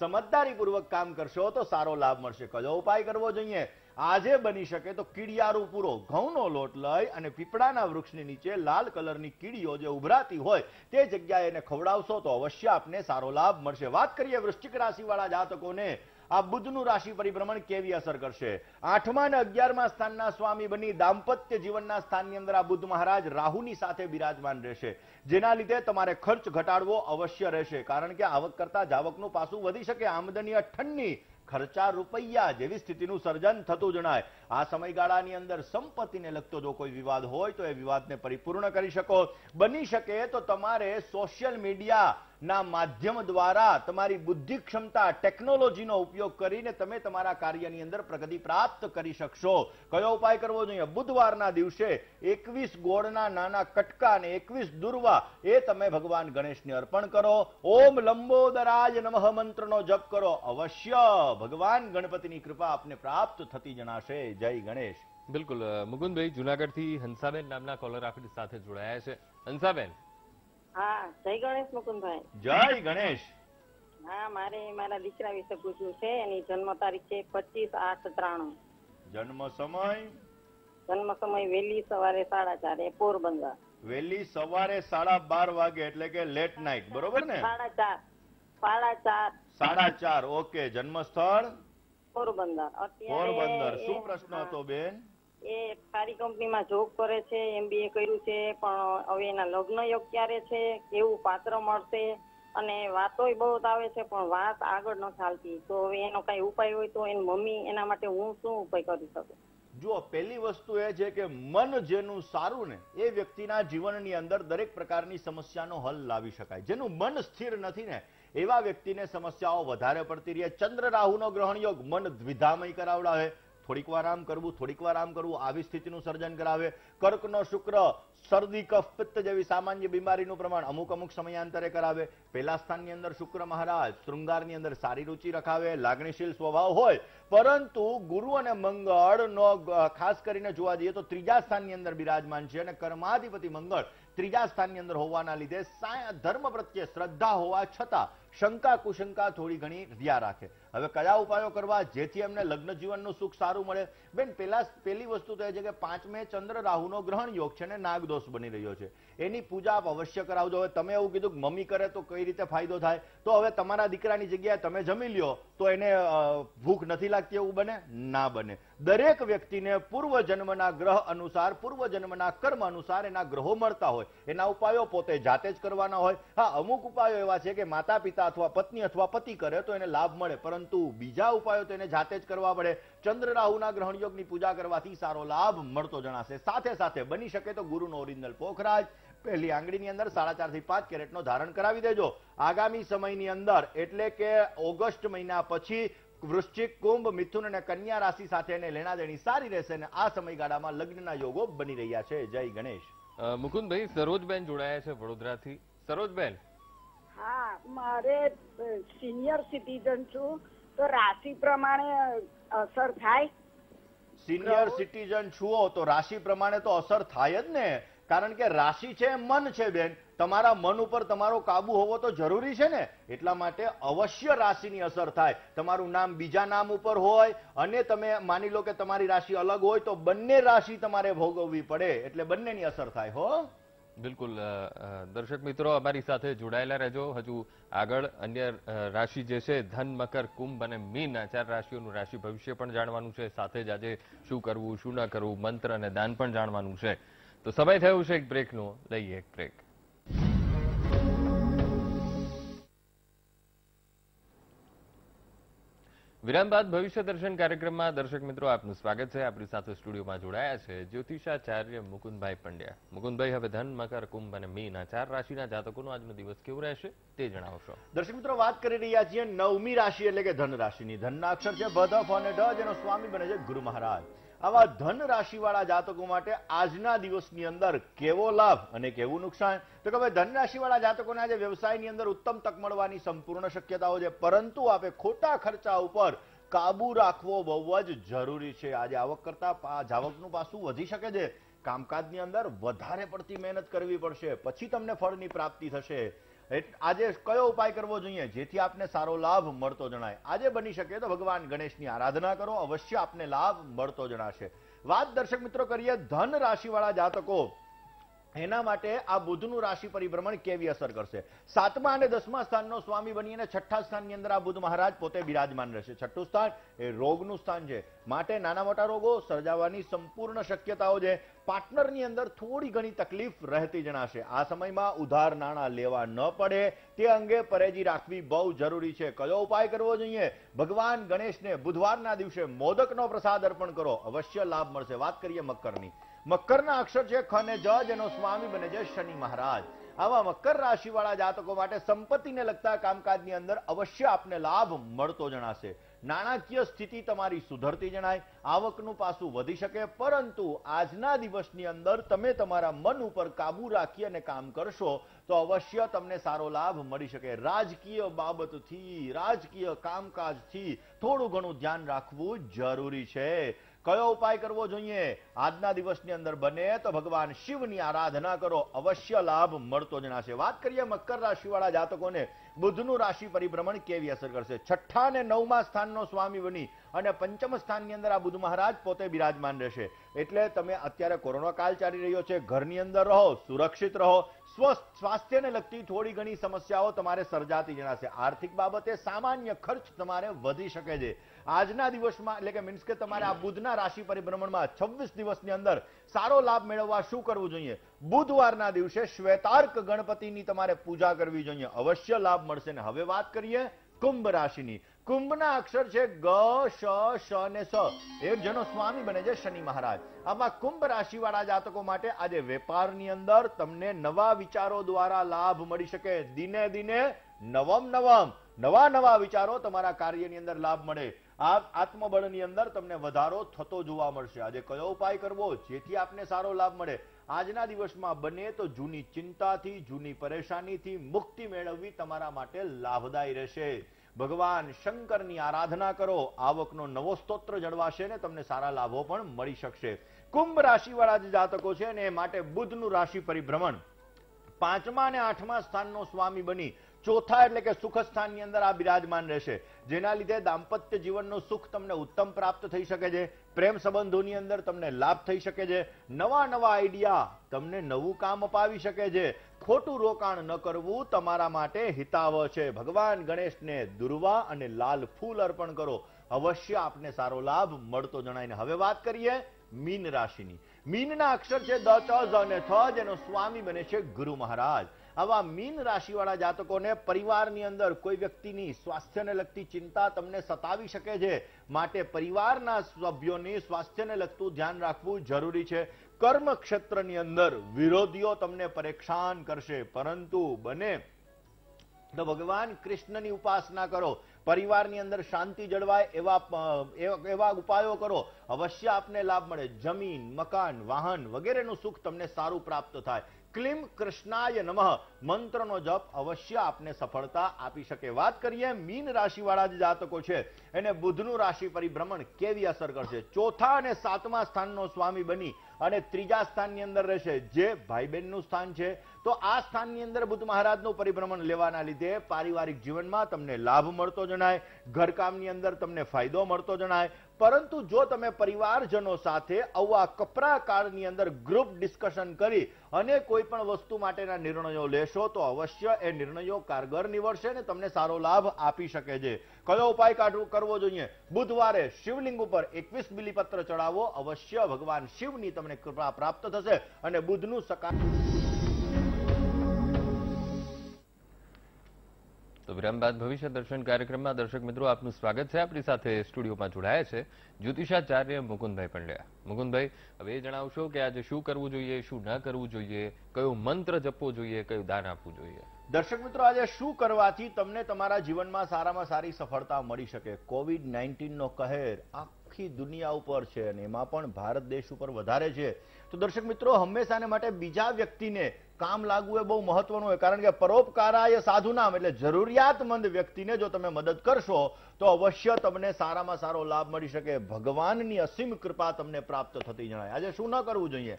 समझदारीपूर्वक काम करशो तो सारो लाभ मळशे। कयो उपाय करवो जोईए? आजे बनी शके तो कीडियारू पूरो घऊनो लोट लई अने पीपळाना वृक्षनी नीचे लाल कलरनी कीडीओ जे उभराती होय ते जग्याए एने खवडावशो तो अवश्य आपने सारो लाभ मळशे। वात करीए वृश्चिक राशिवाळा जातकोने आ बुधनु राशि परिभ्रमण केवी असर करशे। आठमा ने अग्यारमा स्थानना स्वामी बनी दांपत्य जीवनना स्थाननी अंदर आ बुध महाराज राहुनी साथे विराजमान रहेशे, जेना लीधे तमारे खर्च घटाडवो अवश्य रहेशे, कारण के आवक करता जावकनुं पासुं वधी शके। आमदनी अठन्नी, खर्चा रुपया जेवी स्थितिनुं सर्जन थतुं जणाय। आ समयगाळानी अंदर संपत्तिने लगतो जो कोई विवाद होय तो ए विवादने परिपूर्ण करी शको। बनी शके तो तमारे सोशियल मीडिया ना माध्यम द्वारा तमारी बुद्धि क्षमता टेक्नोलॉजी नो उपयोग करीने तमे तमारा कार्यनी अंदर प्रगति प्राप्त करी शकशो। कयो उपाय करवो जोईए? बुधवारना दिवसे एकवीस गोळना नाना कटका ने एकवीस दुर्वा ए तमे भगवान गणेशने अर्पण करो। ओम लंबोदराज नमः मंत्रनो जप करो, अवश्य भगवान गणपतिनी कृपा आपने प्राप्त थती जणाशे। जय गणेश। बिल्कुल मुकुंद भाई, जूनागढ़थी हंसाबेन नामना कॉलर आपणी साथे जोड़ाया छे। हंसाबेन, हाँ जय गणेश मुकुंद भाई। जय गणेश। हाँ, मारे मारा दीकरा विषे पूछू छे, एनी जन्म तारीख छे पच्चीस आठ त्रेणु। जन्म समय? जन्म समय वेली सवारे साढ़ा चार पोरबंदर। वेली सवारे साढ़ा बार वागे एटले के लेट नाइट, बरोबर ने? साढ़ा चार साढ़ा चार साढ़ा चार ओके। जन्म स्थल? पोरबंदर। पोरबंदर। शुं प्रश्न हतो बेन? ए सारी कंपनी में जॉब करे छे, एमबीए कर्यु छे, पण हवे एना लग्न योग क्यारे छे, केवुं पात्र मळशे अने वातोय बहुत आवे छे पण वात आगळ न चालती, तो हवे एनो काई उपाय होय तो एनी मम्मी एना माटे हुं शुं उपाय करी शकूं? जो पहली वस्तु है जे के मन जेनु सारू ने ए व्यक्तिना जीवननी अंदर दरेक प्रकारनी समस्यानो हल लावी शकाय। जेनु मन स्थिर नथी ने एवा व्यक्तिने समस्याओ वधारे पड़ती रहे। चंद्र राहुनो ग्रहण योग मन द्विधामय करावडावे, થોડીક વાર આમ કરવું, થોડીક વાર આમ કરવું, આવી સ્થિતિનું સર્જન કરાવે। કર્કનો શુક્ર શરદી કફ પિત્ત જેવી સામાન્ય બીમારીનું પ્રમાણ અમુક અમુક સમયાંતરે કરાવે। પહેલા સ્થાનની અંદર શુક્ર મહારાજ શૃંગારની અંદર સારી રુચિ રખાવે, લાગણીશીલ સ્વભાવ હોય, પરંતુ ગુરુ અને મંગળનો ખાસ કરીને જોવા જઈએ તો ત્રીજા સ્થાનની અંદર બિરાજમાન છે અને કર્માધિપતિ મંગળ ત્રીજા સ્થાનની અંદર હોવાના લીધે ધર્મ પ્રત્યે શ્રદ્ધા હોવા છતાં શંકા કુશંકા થોડી ઘણી રહ્યા રાખે। હવે કયા ઉપાયો કરવા જેથી એમને લગ્ન જીવનનું સુખ સારું મળે? બેન, પહેલા પહેલી વસ્તુ તો એ છે કે પાંચમે ચંદ્ર રાહુનો ગ્રહણ યોગ છે ને નાગદોષ બની રહ્યો છે, એની પૂજા આપ અવશ્ય કરાવજો। હવે તમે એવું કીધું કે મમ્મી કરે તો કઈ રીતે ફાયદો થાય, તો હવે તમારા દીકરાની જગ્યાએ તમે જમી લ્યો તો એને ભૂખ નથી લાગતી, એવું બને ના બને। દરેક વ્યક્તિને પૂર્વ જન્મના ગ્રહ અનુસાર, પૂર્વ જન્મના કર્મ અનુસાર એના ગ્રહો મળતા હોય, એના ઉપાયો પોતે જાતે જ કરવાના હોય। હા, અમુક ઉપાયો એવા છે કે માતા પિતા अथवा पत्नी अथवा पति करे तो एने लाभ मळे, परंतु बीजा उपायों तो एने जाते ज करवा पड़े। चंद्र राहुना ग्रहण योगनी पूजा करवाथी सारो लाभ मळतो जणाशे। साथे साथे बनी शके तो गुरुनो ओरिजिनल पोखराज पहली आंगळीनी अंदर साढ़ा चार थी पांच केरेटनो धारण करावी देजो। आगामी समयनी अंदर एटले के ऑगस्ट महीना पछी वृश्चिक, कुंभ, मिथुन अने कन्या राशि साथे एने लेणादेणी सारी रहेशे अने आ समयगाळामां लग्नना योगो बनी रह्या छे। जय गणेश। मुकुंद भाई सरोजबेन जोड़ाया छे वडोदराथी। सरोजबेन। हाँ, मारे सीनियर सिटीजन छू तो राशि प्रमाणे असर थाय। सीनियर सिटीजन छुओ तो राशि प्रमाणे तो असर थाय ज ने, कारण के राशि छे मन छे बेन। तमारा मन उपर तमारो काबू होवो तो जरूरी छे ने, एटला माटे अवश्य राशिनी असर थाय। तमारुं नाम बीजा नाम उपर होय अने तमे मानी लो के तमारी राशि अलग होय तो बंने राशि तमारे भोगववी पड़े, एटले बंनेनी असर थाय हो। बिल्कुल। दर्शक मित्रों अमारी साथे जोड़ायेला रहेजो। हजू आगळ अन्य राशि जे छे धन, मकर, कुंभ अने मीन आ चार राशिओनुं राशि भविष्य पण जाणवानुं छे, साथे ज आजे शुं करवुं शुं न करवुं, मंत्र अने दान पण जाणवानुं छे। तो समय थयो छे एक ब्रेकनो, लईए एक ब्रेक। विराम बाद भविष्य दर्शन कार्यक्रम में दर्शक मित्रों आपनु स्वागत है। आपनी साथे स्टूडियो में जोड़ाया है ज्योतिषाचार्य मुकुंद भाई पंड्या। मुकुंद भाई, हवे धन, मकर, कुंभ अने मीन आ चार राशिना जातकोनो आजनो दिवस केवो रहेशे ते जणावशो। दर्शक मित्रों बात करी रह्या छीए नवमी राशि एटले के धन राशिनी। धनना अक्षर छे भ, ध, फ अने ढ, जेनो स्वामी बने छे गुरु महाराज। आवा धन राशिवाळा जातको माटे आजना दिवसनी अंदर केवो लाभ अने केवुं नुकसान? तो कहे धन राशिवाळा जातकोने आज व्यवसायनी अंदर उत्तम तक मळवानी संपूर्ण शक्यताओ छे, परंतु आपे खोटा खर्चा उपर काबू राखवो बहु ज जरूरी छे। आज आवक करता जावकनुं पासुं वधी शके छे, कामकाजनी अंदर वधारे पड़ती मेहनत करवी पड़शे, पछी तमने फळनी प्राप्ति थशे। आज कयो उपाय करवो जोईए जेथी आपने सारो लाभ मळतो जणाय? आज बनी शके तो भगवान गणेशनी आराधना करो, अवश्य आपने लाभ मळतो जणाशे। वात दर्शक मित्रों करीए धन राशिवाळा जातको, एना माटे आ बुधनु राशि परिभ्रमण केवी असर करशे। सातमा अने दसमा स्थाननो स्वामी बनीने छठ्ठा स्थाननी अंदर आ बुध महाराज पोते बिराजमान रहेशे। छठ्ठुं स्थान ए रोगनुं स्थान छे, माटे नाना मोटा रोगो सर्जावानी संपूर्ण शक्यताओ छे। पार्टनरनी अंदर थोड़ी घणी तकलीफ रहती जणाशे। आ समयमां उधार नाणां लेवा न पड़े ते अंगे परहेजी राखवी बहु जरूरी छे। कयो उपाय करवो जोईए? भगवान गणेशने बुधवारना दिवसे मोदकनो प्रसाद अर्पण करो, अवश्य लाभ मळशे। वात करीए मकरनी। मकरना अक्षर छे ख ने ज, जेनो स्वामी बने छे शनि महाराज। आवा मकर राशिवाळा जातको माटे संपत्तिने लगता कामकाजनी अंदर अवश्य आपने लाभ मळतो जणाशे। नाणाकीय स्थिति तमारी सुधरती जणाय, आवकनुं पासुं वधी शके, परंतु आजना दिवसनी अंदर तमे तमारा मन उपर काबू राखी अने काम करशो तो अवश्य तमने सारो लाभ मळी शके। राजकीय बाबतथी, राजकीय कामकाजथी थोडुं घणुं ध्यान राखवुं जरूरी छे। कयो उपाय करवो जोईए? आजना दिवसनी अंदर बने तो भगवान शिवनी आराधना करो, अवश्य लाभ मळतो जणाशे। वात करीए मकर राशिवाळा जातकोने बुधनु राशि परिभ्रमण केवी असर करशे। छठ्ठा ने नवमा स्थाननो स्वामी बनी अने पंचम स्थाननी अंदर आ बुध महाराज पोते बिराजमान रहेशे, एटले तमे अत्यारे कोरोना काल चाली रह्यो छे, घरनी अंदर रहो, सुरक्षित रहो। स्वस्थ स्वास्थ्यने लगती थोड़ी घणी समस्याओ तमारे सर्जाती जणाशे। आर्थिक बाबते सामान्य खर्च तमारे वधी शके छे। आजना दिवसमां एटले के मीन्स के तमारे आ बुधना राशि परिभ्रमणमां छब्बीस दिवसनी अंदर सारो लाभ मेळववा शुं करवुं जोईए? बुधवारना दिवसे श्वेतार्क गणपतिनी तमारे पूजा करवी जोईए, अवश्य लाभ मळशे। ने हवे वात करीए कुंभ राशिनी। कुंभना अक्षर छे ग, श, श ने स, ए जेनो स्वामी बने छे शनि महाराज। आमा कुंभ राशिवाळा जातको माटे आज वेपारनी अंदर तमने नवा विचारों द्वारा लाभ मळी शके। दिने दिने नवम नवम नवा नवा विचारों तमारा कार्यनी अंदर लाभ मळे। आ आत्मबळनी अंदर तमने वधारो थतो जोवा मळशे। आज कयो उपाय करवो जेथी आपने सारो लाभ मळे। आजना दिवसमां बने तो जूनी चिंताथी जूनी परेशानीथी मुक्ति मेळववी तमारा माटे लाभदायी रहेशे। भगवान शंकरनी आराधना करो, आवकनो नवो स्त्रोत्र जळवाशे ने तमने सारा लाभो पण मळी शकशे। कुंभ राशि वाळा जे जातको छे ने माटे बुधनु राशि परिभ्रमण पांचमा ने आठमा स्थाननो स्वामी बनी चौथा एटले के सुख स्थाननी अंदर आ विराजमान रहेशे, जेना लीधे दांपत्य जीवननो सुख तमने उत्तम प्राप्त थई शके छे। प्रेम संबंधोनी अंदर तमने लाभ थई शके छे। नवा नवा आइडिया तमने नवुं काम अपावी शके छे। खोटुं रोकाण न करवुं तमारा माटे हिताव छे। भगवान गणेशने दुर्वा अने लाल फूल अर्पण करो, अवश्य आपने सारो लाभ मळतो जणायने। हवे वात करीए मीन राशिनी। मीनना अक्षर छे द, च, ज अने थ, जेनो स्वामी बने छे गुरु महाराज। आवा मीन राशि वाला जातकों ने परिवार नी अंदर कोई व्यक्ति नी स्वास्थ्य ने लगती चिंता तमने सतावी शके छे, माटे परिवार ना सभ्यों नी स्वास्थ्य ने लगतु ध्यान राखवु जरूरी छे। कर्म क्षेत्र नी अंदर विरोधीओ तमने परेशान करशे, परंतु बने तो भगवान कृष्ण नी उपासना करो। परिवार नी अंदर शांति जळवाय एवा एवा उपायों करो, अवश्य आपने लाभ मळे। जमीन मकान वाहन वगैरह नु सुख तमने सारू प्राप्त थाय। क्लीम कृष्णाय नमः मंत्र नो जप अवश्य आपने सफलता आपी शके। बात करिए मीन राशि वाला जातको छे एने बुधनु राशि परिभ्रमण केवी असर करशे। चौथा अने सातमा स्थाननो स्वामी बनी अने त्रीजा स्थाननी अंदर रहेशे, जे भाई बहननु स्थान छे। तो आ स्थाननी अंदर बुध महाराजनु परिभ्रमण लेवाना लीधे पारिवारिक जीवनमां तमने लाभ मळतो जणाय, घरकामनी अंदर तमने फायदो मळतो जणाय। परंतु जो तमे परिवारजनों साथे अवा कपरा काळनी अंदर ग्रुप डिस्कशन करी अने कोई पण वस्तु माटेना निर्णयो लेशो तो अवश्य ए निर्णयो कारगर निवडशे ने तमने सारो लाभ आपी शके छे। कयो उपाय करवो जोईए? बुधवारे शिवलिंग उपर एकवीस बिलीपत्र चढ़ावो, अवश्य भगवान शिवनी तमने कृपा प्राप्त थशे अने बुधनु सकाळ। तो विराम बाद भविष्य दर्शन कार्यक्रम में दर्शक मित्रों आपनु स्वागत है। अपनी साथ स्टूडियो में जोड़ाया है ज्योतिषाचार्य मुकुंद भाई पंड्या। मुकुंद भाई हवे जणावशो के आज शुं करवुं जोईए, शुं न करवुं जोईए, कयो मंत्र जपवो जोईए, कयो दान आपवुं जोईए? दर्शक मित्रों आज शुं करवाथी तमने तमारा जीवन में सारा में सारी सफलता मळी शके। कोविड नाइंटीन नो कहर आखी दुनिया उपर छे अने एमां पण भारत देश उपर वधारे छे। तो दर्शक मित्रों हमेशाने माटे बीजा व्यक्ति ने काम लागू है बहुत महत्वपूर्ण है, कारण के परोपकाराय साधुनाम एटले जरूरियातमंद व्यक्ति ने जो तमे मदद करशो तो अवश्य तमने सारा में सारो लाभ मळी शके। भगवान नी असीम कृपा तमने प्राप्त थती जणाय। आज शुं न करवुं जोईए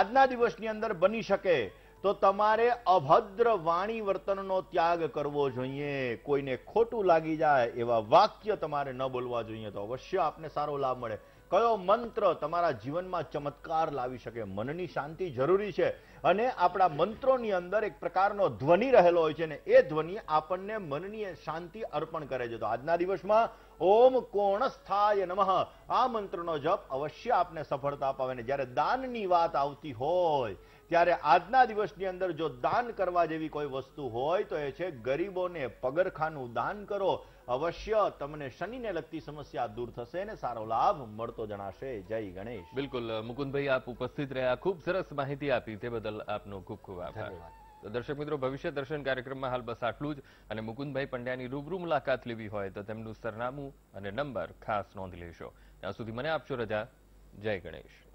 आजना दिवसनी अंदर बनी शके तो तमारे अभद्र वाणी वर्तननो त्याग करवो जोईए। कोईने खोटू लागी जाए एवा वाक्य तमारे न बोलवा जोईए तो अवश्य आपने सारो लाभ मळे। कयो मंत्र तमारा जीवन में चमत्कार लावी शके? मननी शांति जरूरी छे अने आपड़ा मंत्रोनी अंदर एक प्रकारनो ध्वनि रहेलो होय छे ने ए ध्वनि आपणने मननी शांति अर्पण करे छे। तो आजना दिवसमां ओम कोणस्थाय नमः आ मंत्रनो जप अवश्य आपने सफलता अपावे ने। ज्यारे दाननी वात आवती होय त्यारे आजना दिवसनी अंदर जो दान करवा जेवी कोई वस्तु होय तो ए छे गरीबोने पगरखानु दान करो, अवश्य तमने शनि ने लगती समस्या दूर थशे ने सारो लाभ मळतो जणाशे। जय गणेश। बिल्कुल मुकुंद भाई आप उपस्थित रह्या, खूब सरस माहिती आपी ते बदल आपनो खूब खूब आभार। तो दर्शक मित्रों भविष्य दर्शन कार्यक्रम में हाल बस आटलू ज अने मुकुंद भाई पंड्यानी रूबरू मुलाकात लेवी होय तो तेमनुं सरनामु अने नंबर खास नोंधी लेशो। त्यां सुधी मने आपशो रजा। जय गणेश।